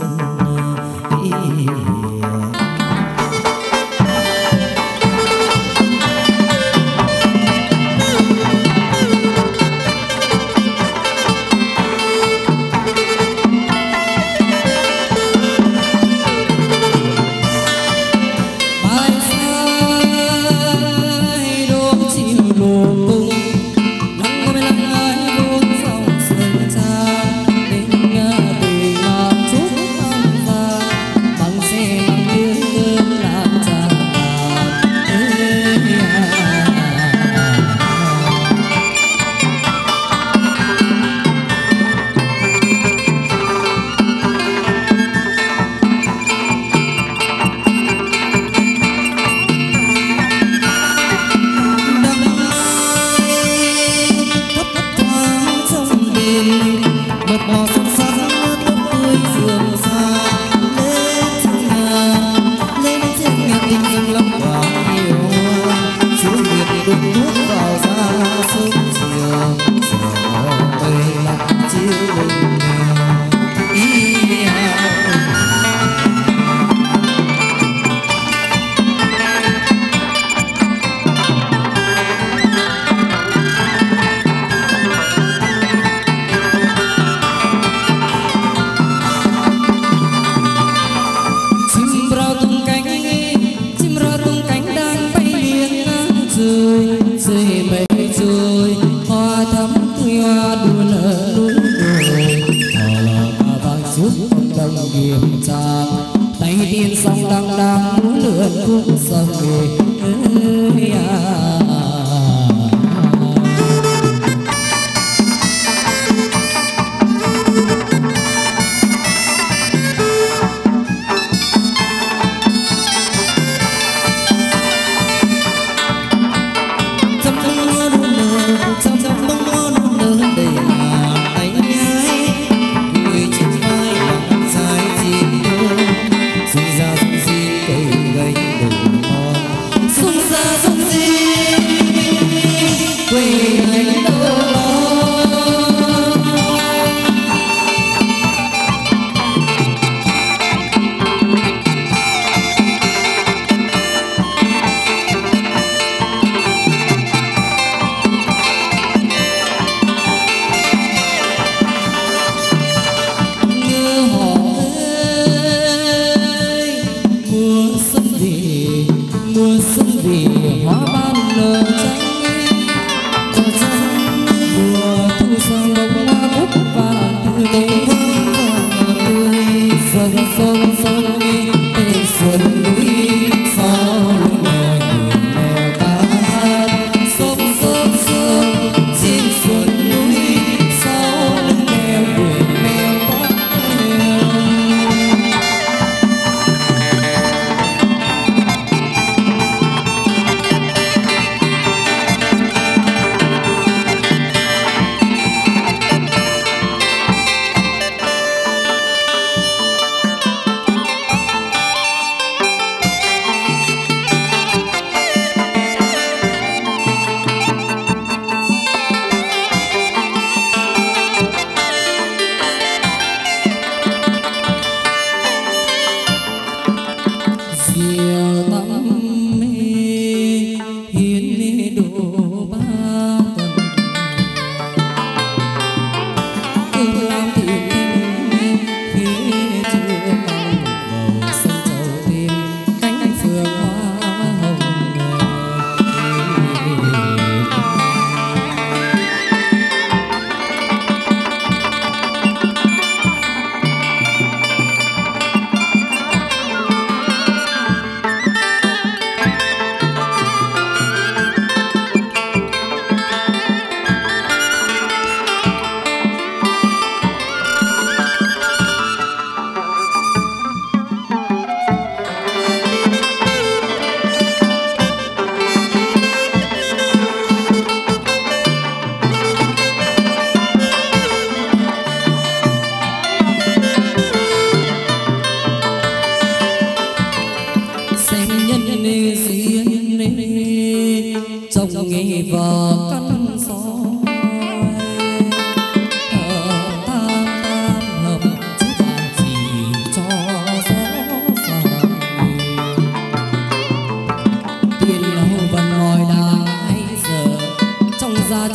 dòng nghề vợ căn gió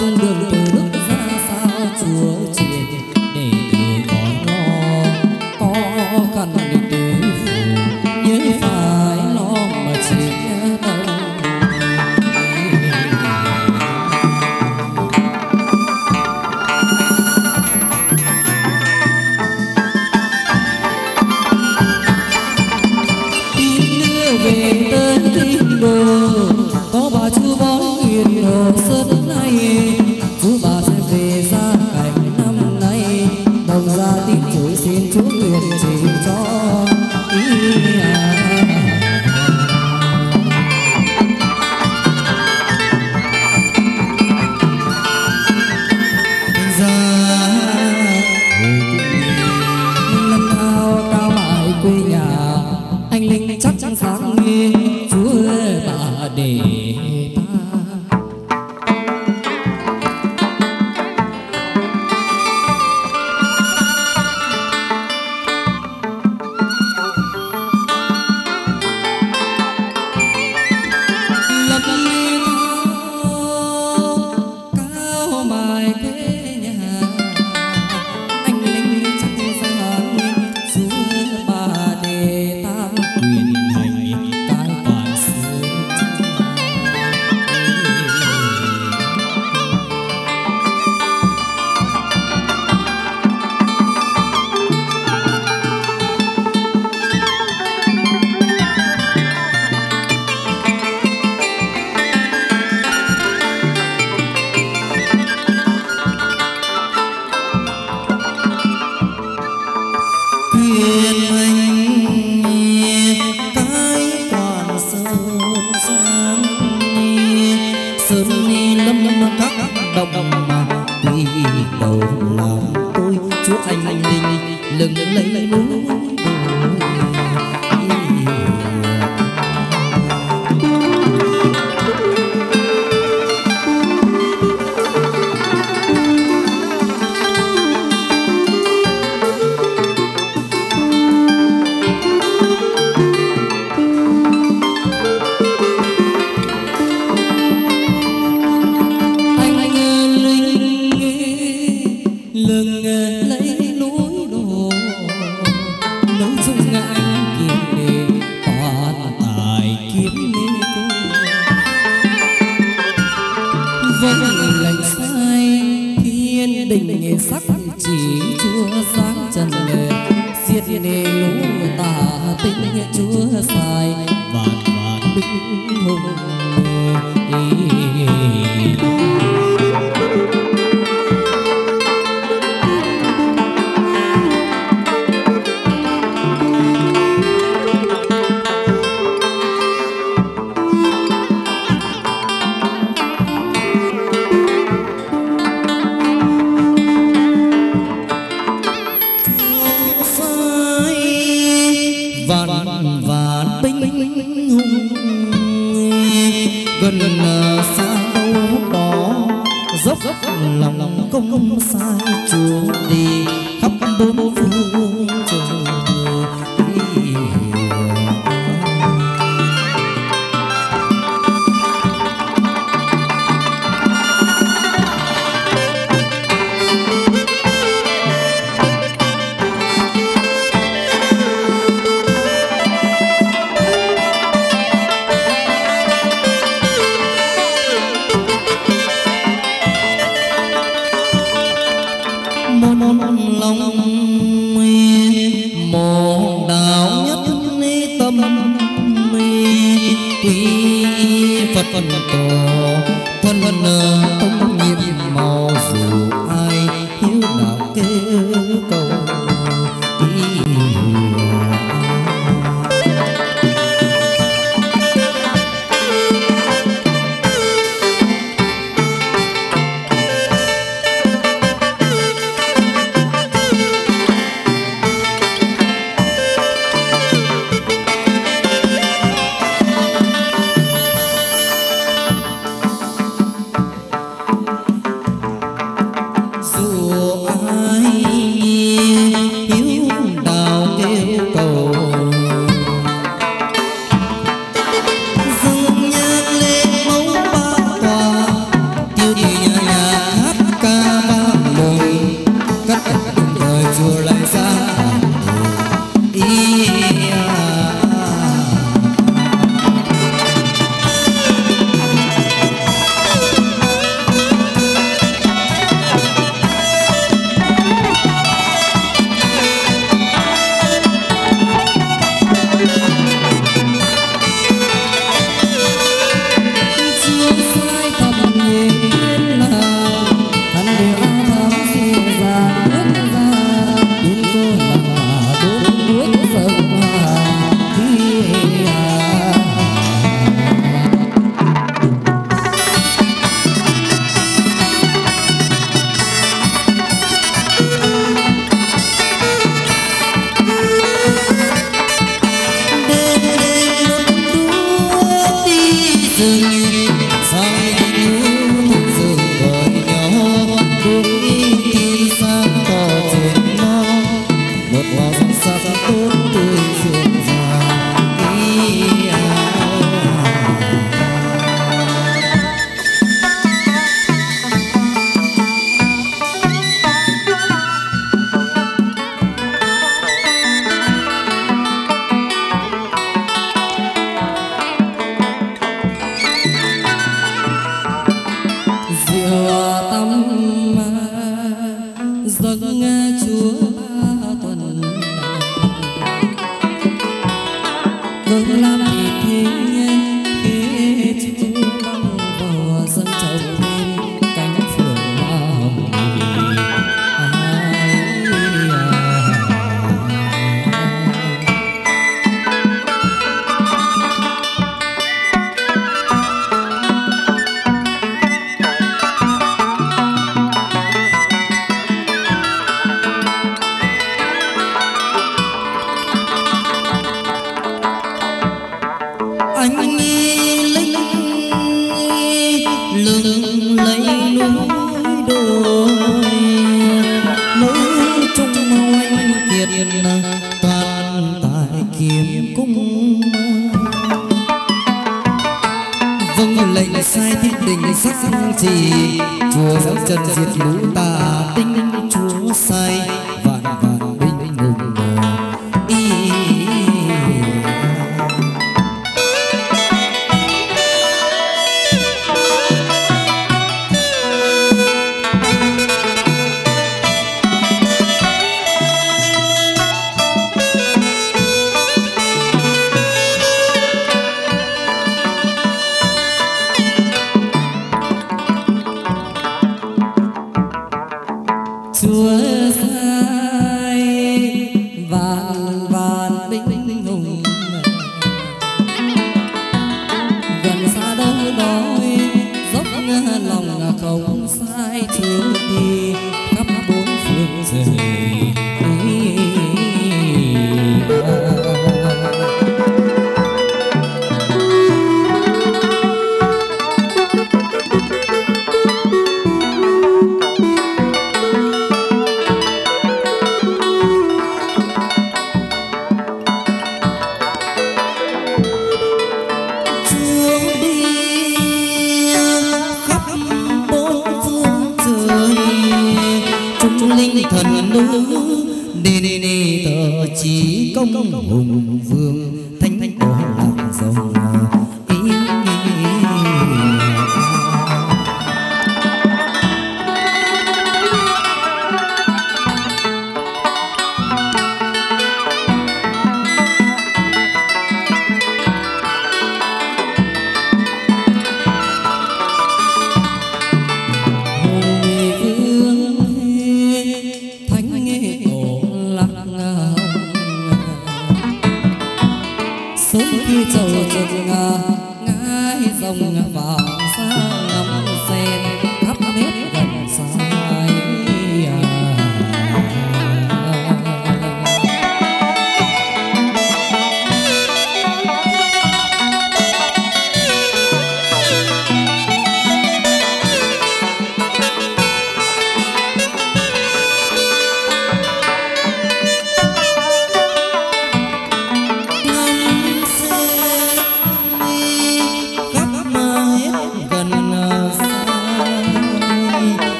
trên đường từ Đức ra xa Chúa truyền để từ có cần để từ phụ nhớ phải lo mà chỉ tâm tin đưa về tên tin đồ có bà chú bó hiền đồ sớm chú bà sẽ về gia cảnh năm nay đồng gia tin chúa xin chú nguyện chỉ cho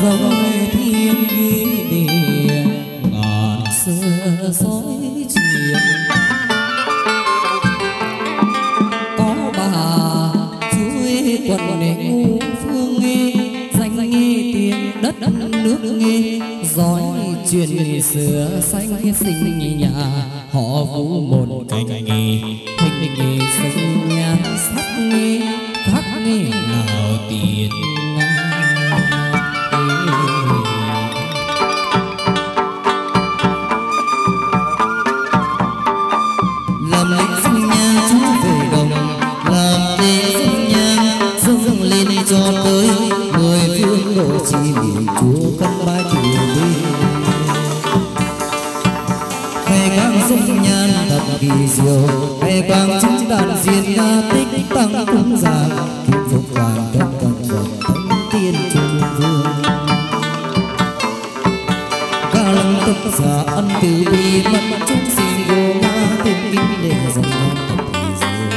dấu thiên địa ngàn xưa dối chuyện. Có bà chuối quần để ngu phương nghe, danh nghe tiếng đất nước nghe, dõi chuyện xưa xanh sinh nhà họ vũ một cành nghe, hình nghe sông nhan sắc nghe, khác nghe nào tiền. Ngày vàng chúng đàn diên ca tích tăng cũng già kim dục vàng đất tận vật tấn tiên trung vương ca lăng tập giả ân từ bi mật chúng xin vô ma tên kinh để dần lên tập kỳ dương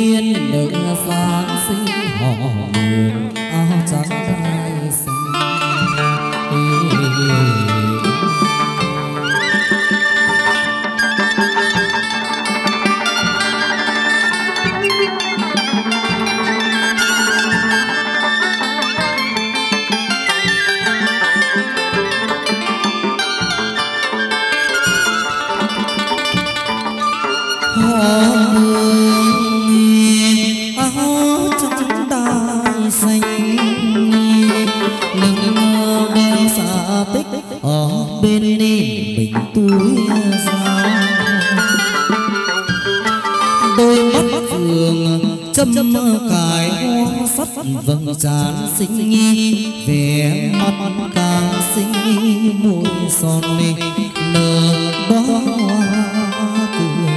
tiên được giáng sinh họ mượn áo trắng trai xinh. Châm cài hoa sắt vầng trán xinh nghi, vẻ mắt càng xinh nghi, môi son nở đóa hoa tươi.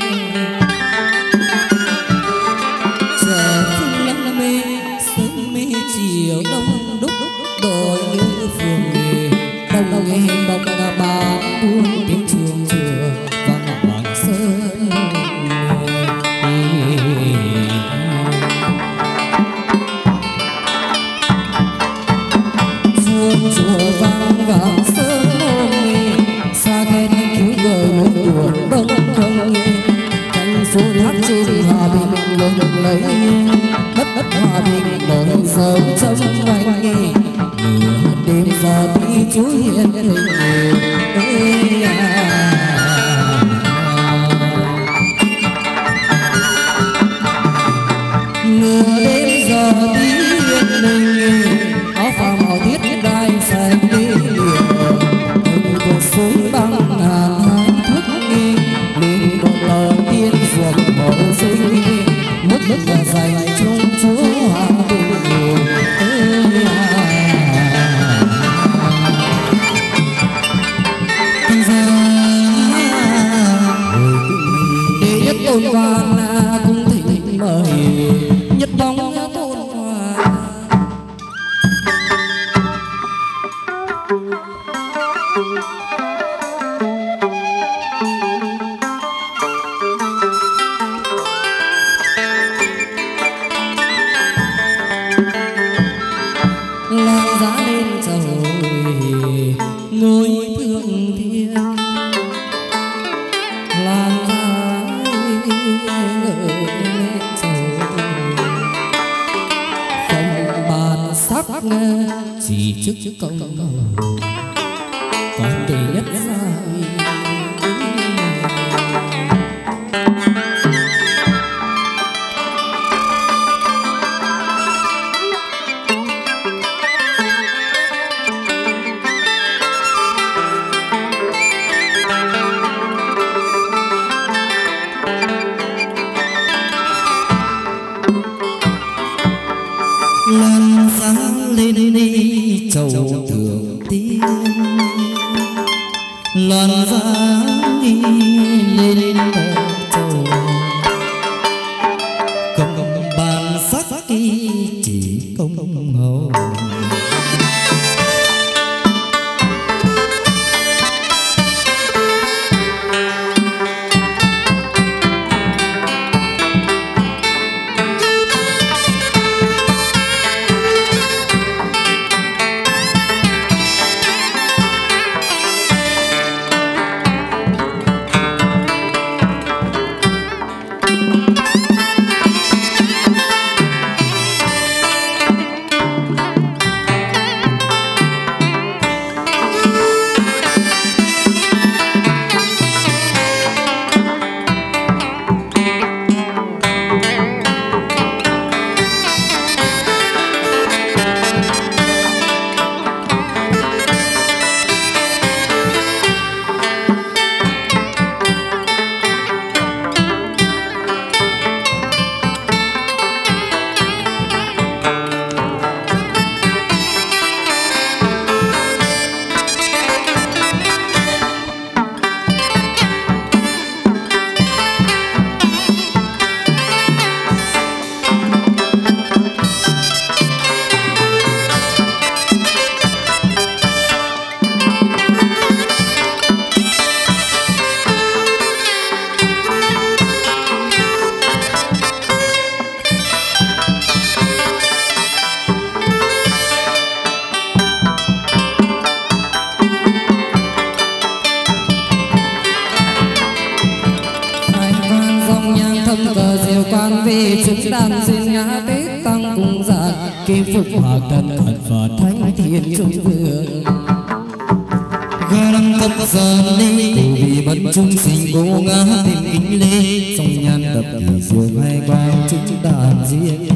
Khang thất sơn ly, từ bi bất trung sinh cố ngã tìm kính ly. Song nhan tập kỳ siêu hay quang chứng đàn riêng.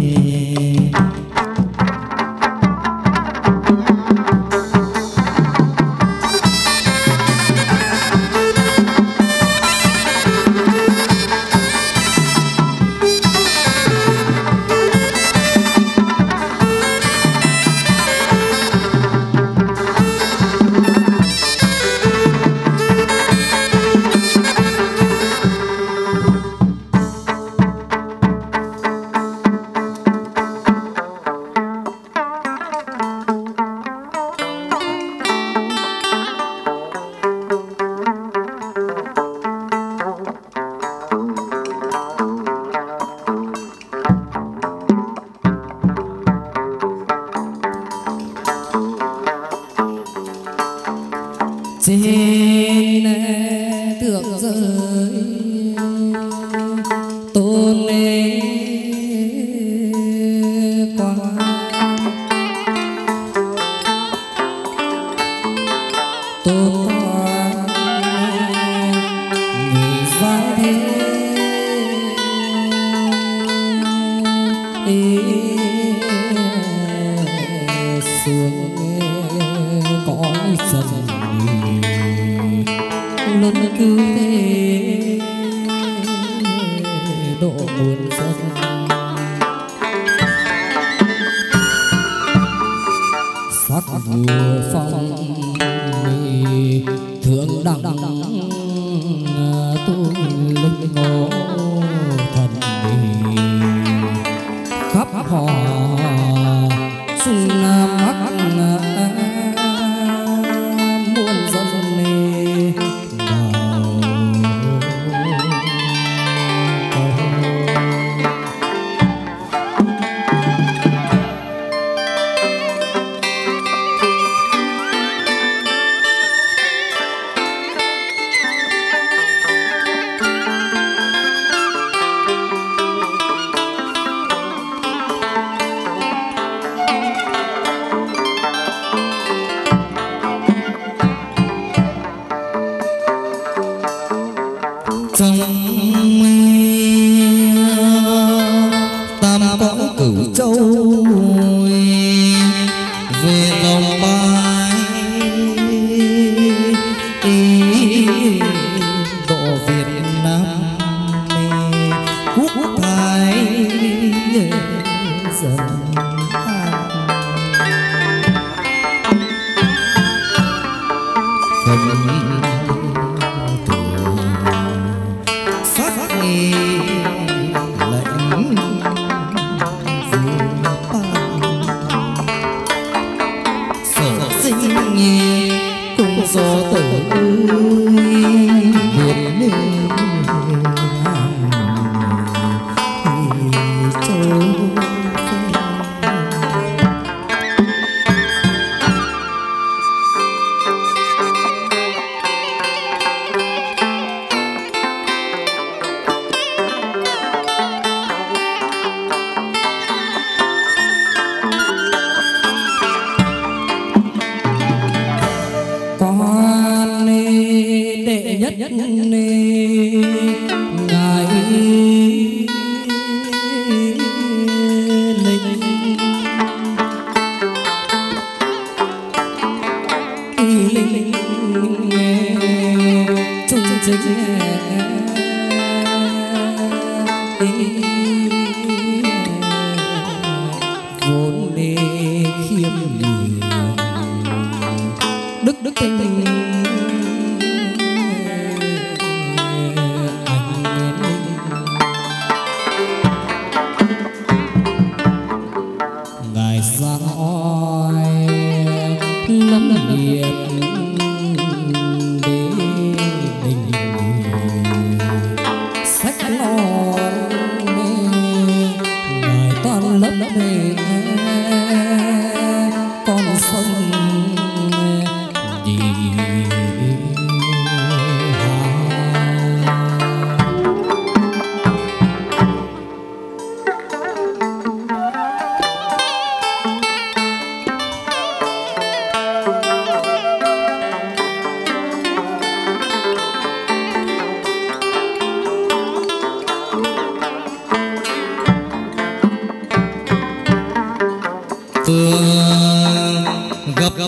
Sách lon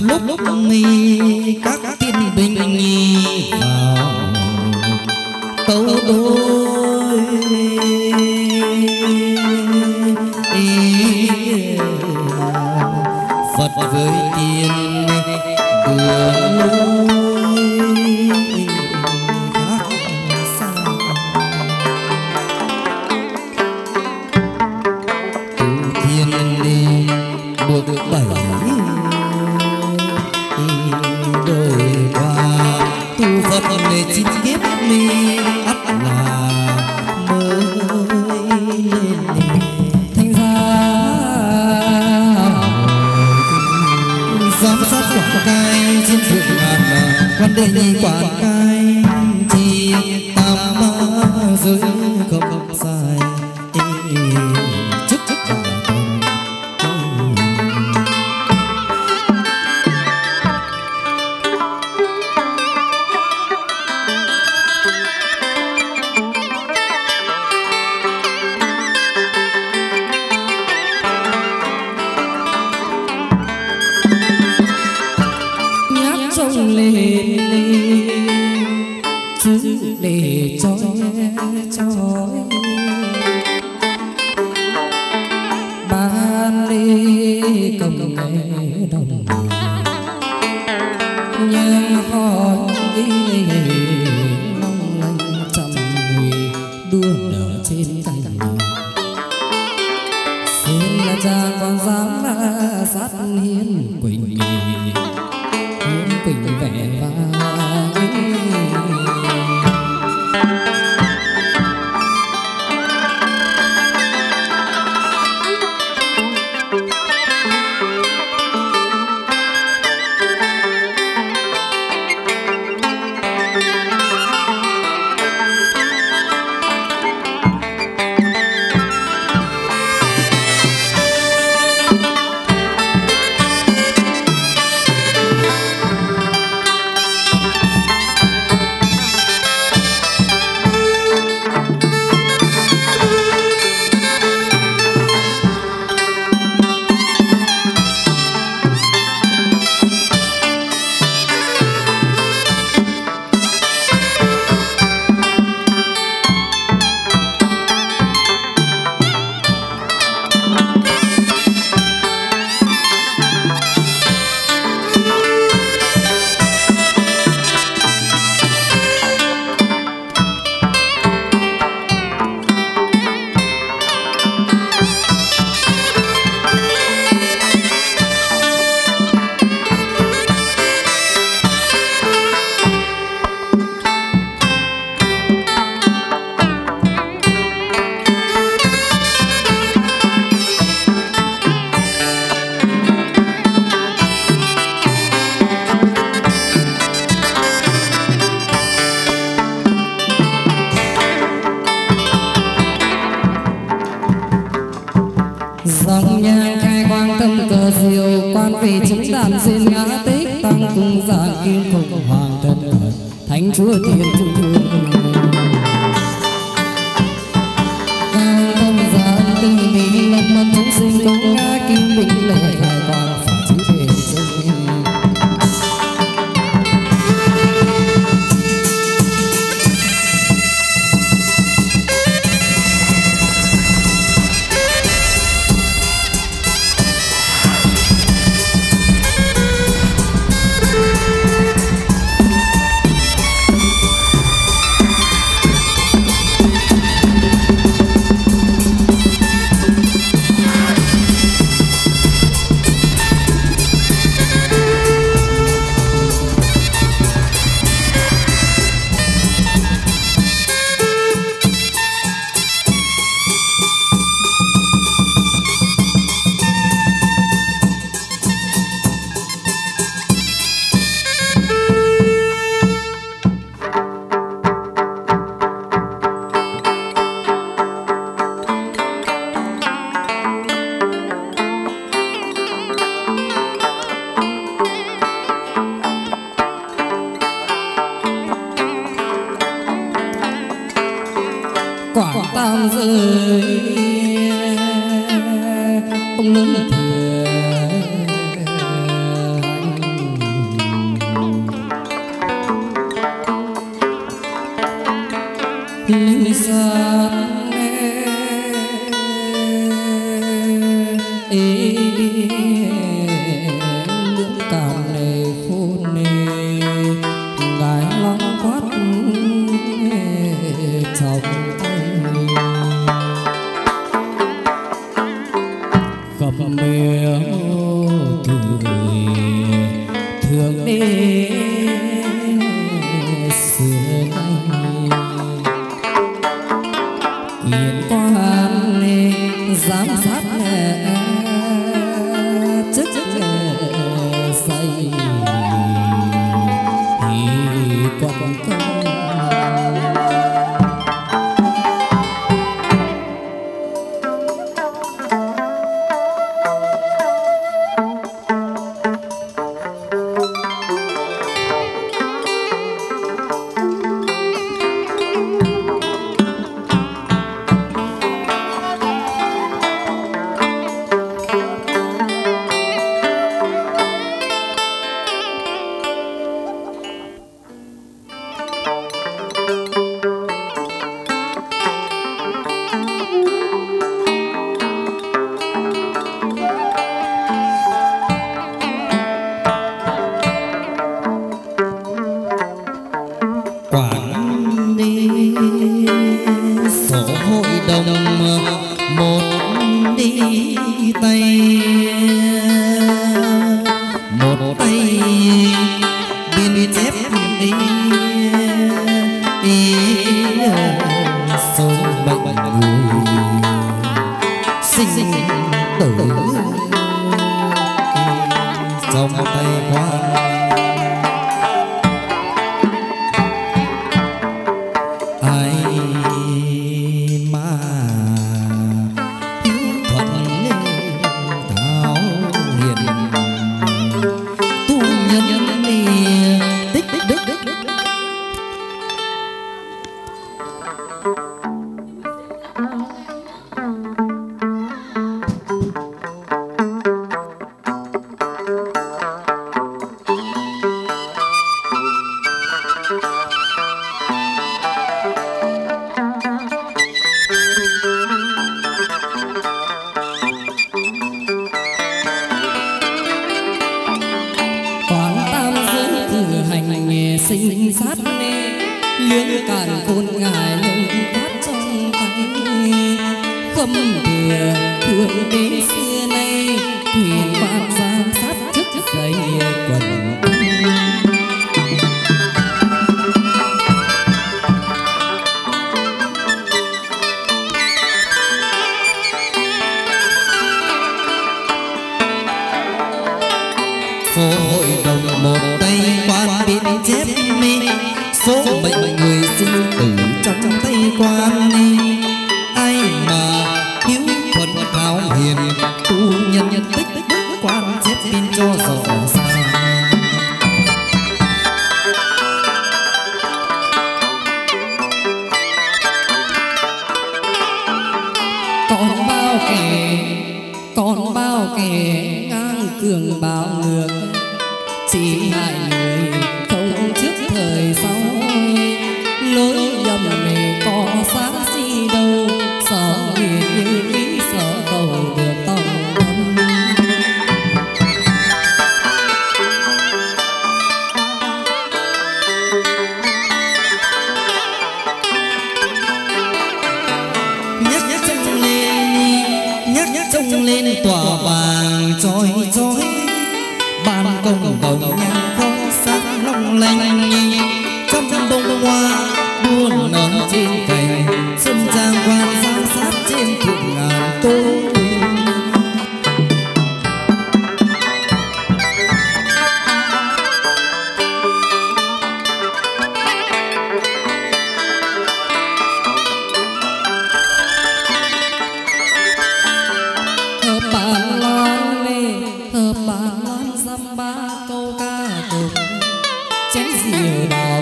lúc nghi các tiên binh nghi vào câu đôi Phật với tiên đường chén rượu đào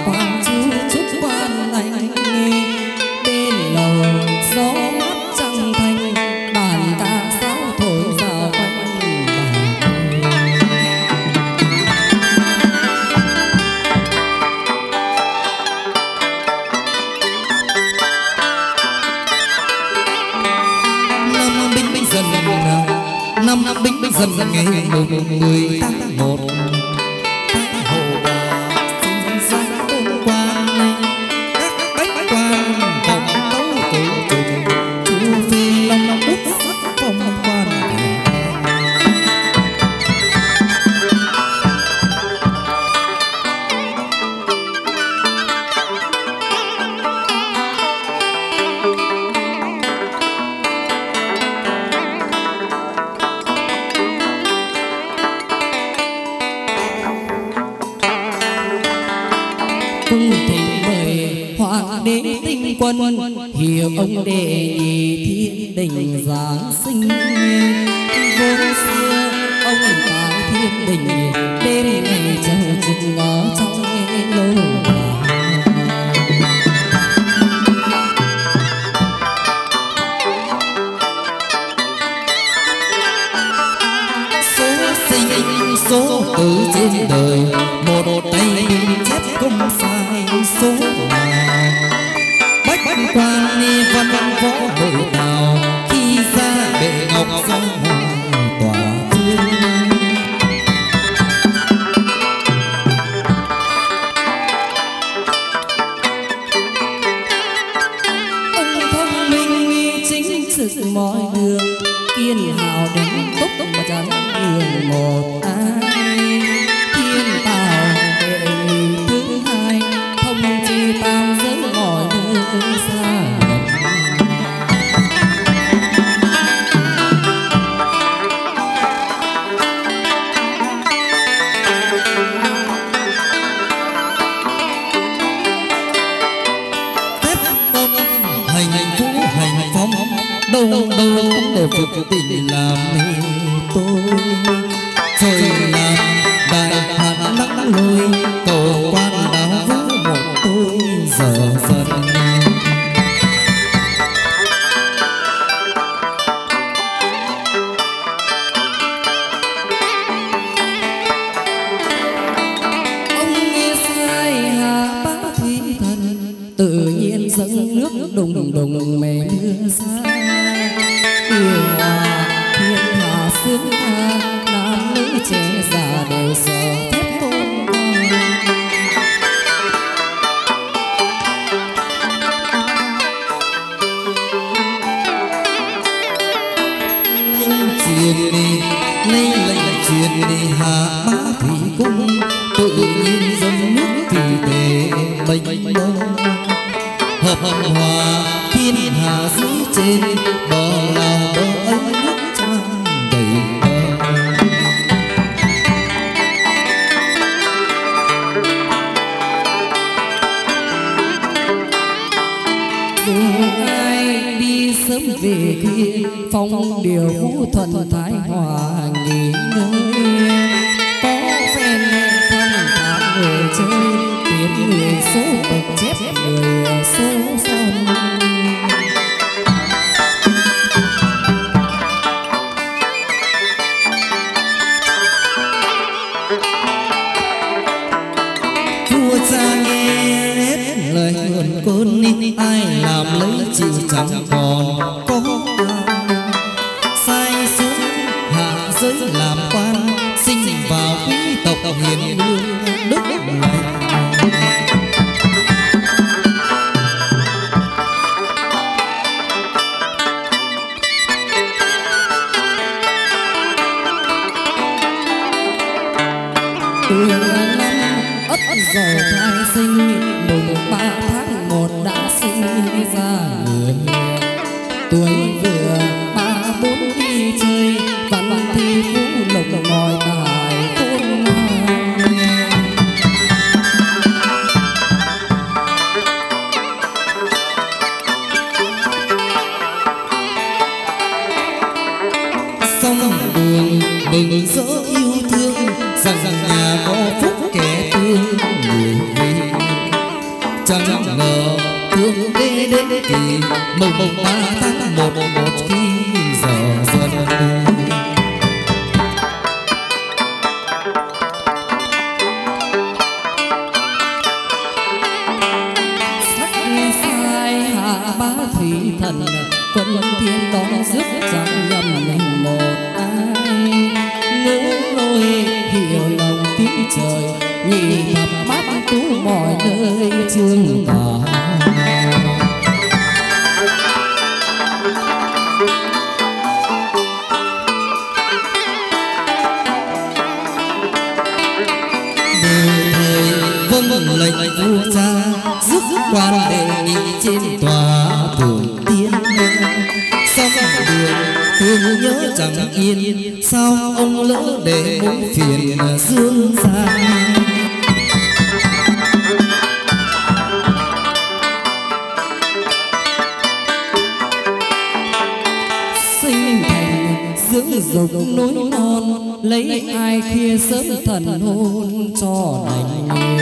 quang chú chúc quan lành nghe năm Bính Dần ngày 10/11 Hồ Bà sinh ra tôn quan, các bách quan vòng tấu cổ trùng, Chu Phi Long út sắc phong quan. Quân hiểu ông đệ nhị thiên đình giáng sinh vô xưa ông tạo thiên đình đêm ngày chờ chừng ngó trong lô số sinh số tử trên đời một tay chép không sai số quan ni văn văn võ hội nào khi ra bệ ngọc ra hoàng tỏa thương ông thông minh chính sự mọi đường kiên hào đến tốc tốc mà chẳng đường một ai thiên tạo đệ nhị thứ hai thông chi tam giới mọi đường phục tình làm tôi rồi làm đại hạt nắng lôi cầu quan đáo vũ một tôi giờ dần ông nghe sai hà bá thủy thần tự nhiên dâng nước đùng đùng đùng mẹ đưa ra thiên hạ sướng tha nam nữ trẻ già đều sợ phép tôn truyền đi nay lệnh truyền đi hạ bá thủy cung tự nhiên dâng nước vì thế bình đông hợp hòa thiên hạ dưới trên bờ nào về kia phong điều vũ thuận thái hòa nghỉ ngơi có phen thân thả người chơi tiếng người số bậc chép người số son vua cha nghe hết lời nguồn côn ai làm lấy chịu chẳng còn làm quan sinh vào quý tộc hiền lương đức từ năm ất dậu khai sinh mùng 3/1 đã sinh ra người tuổi vừa 34 đi chơi văn thi lộc mọi tài khôn sông đường mừng rỡ yêu thương rằng nhà có phúc kẻ thương người vì chẳng ngờ thương đế đến kỳ mùng 3/1 khi giờ dần quân thiên đó rước chẳng nhầm một ai trời nhị thập bát tú mọi nơi chương tỏ. Vâng lệnh vua cha giúp quan đề nghị trên tòa thủ tiên. Xong đường thương nhớ chẳng yên, sao ông lỡ để mối phiền dương gian. Sinh thành dưỡng dục nối non, lấy ai kia sớm thần hôn cho lành.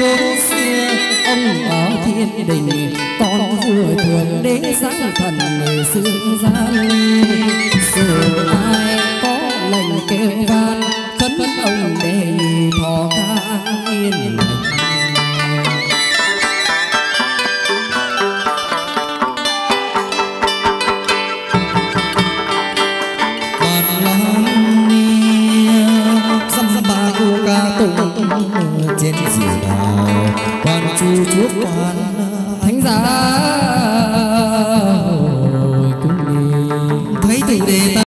Vốn xưa ông ở thiên đình, con vừa thường đế sáng thần người xương gian. Dù ai có lệnh kêu van, khấn ông để thọ ca yên lành. Trên dìu đào quan chu chuốc quan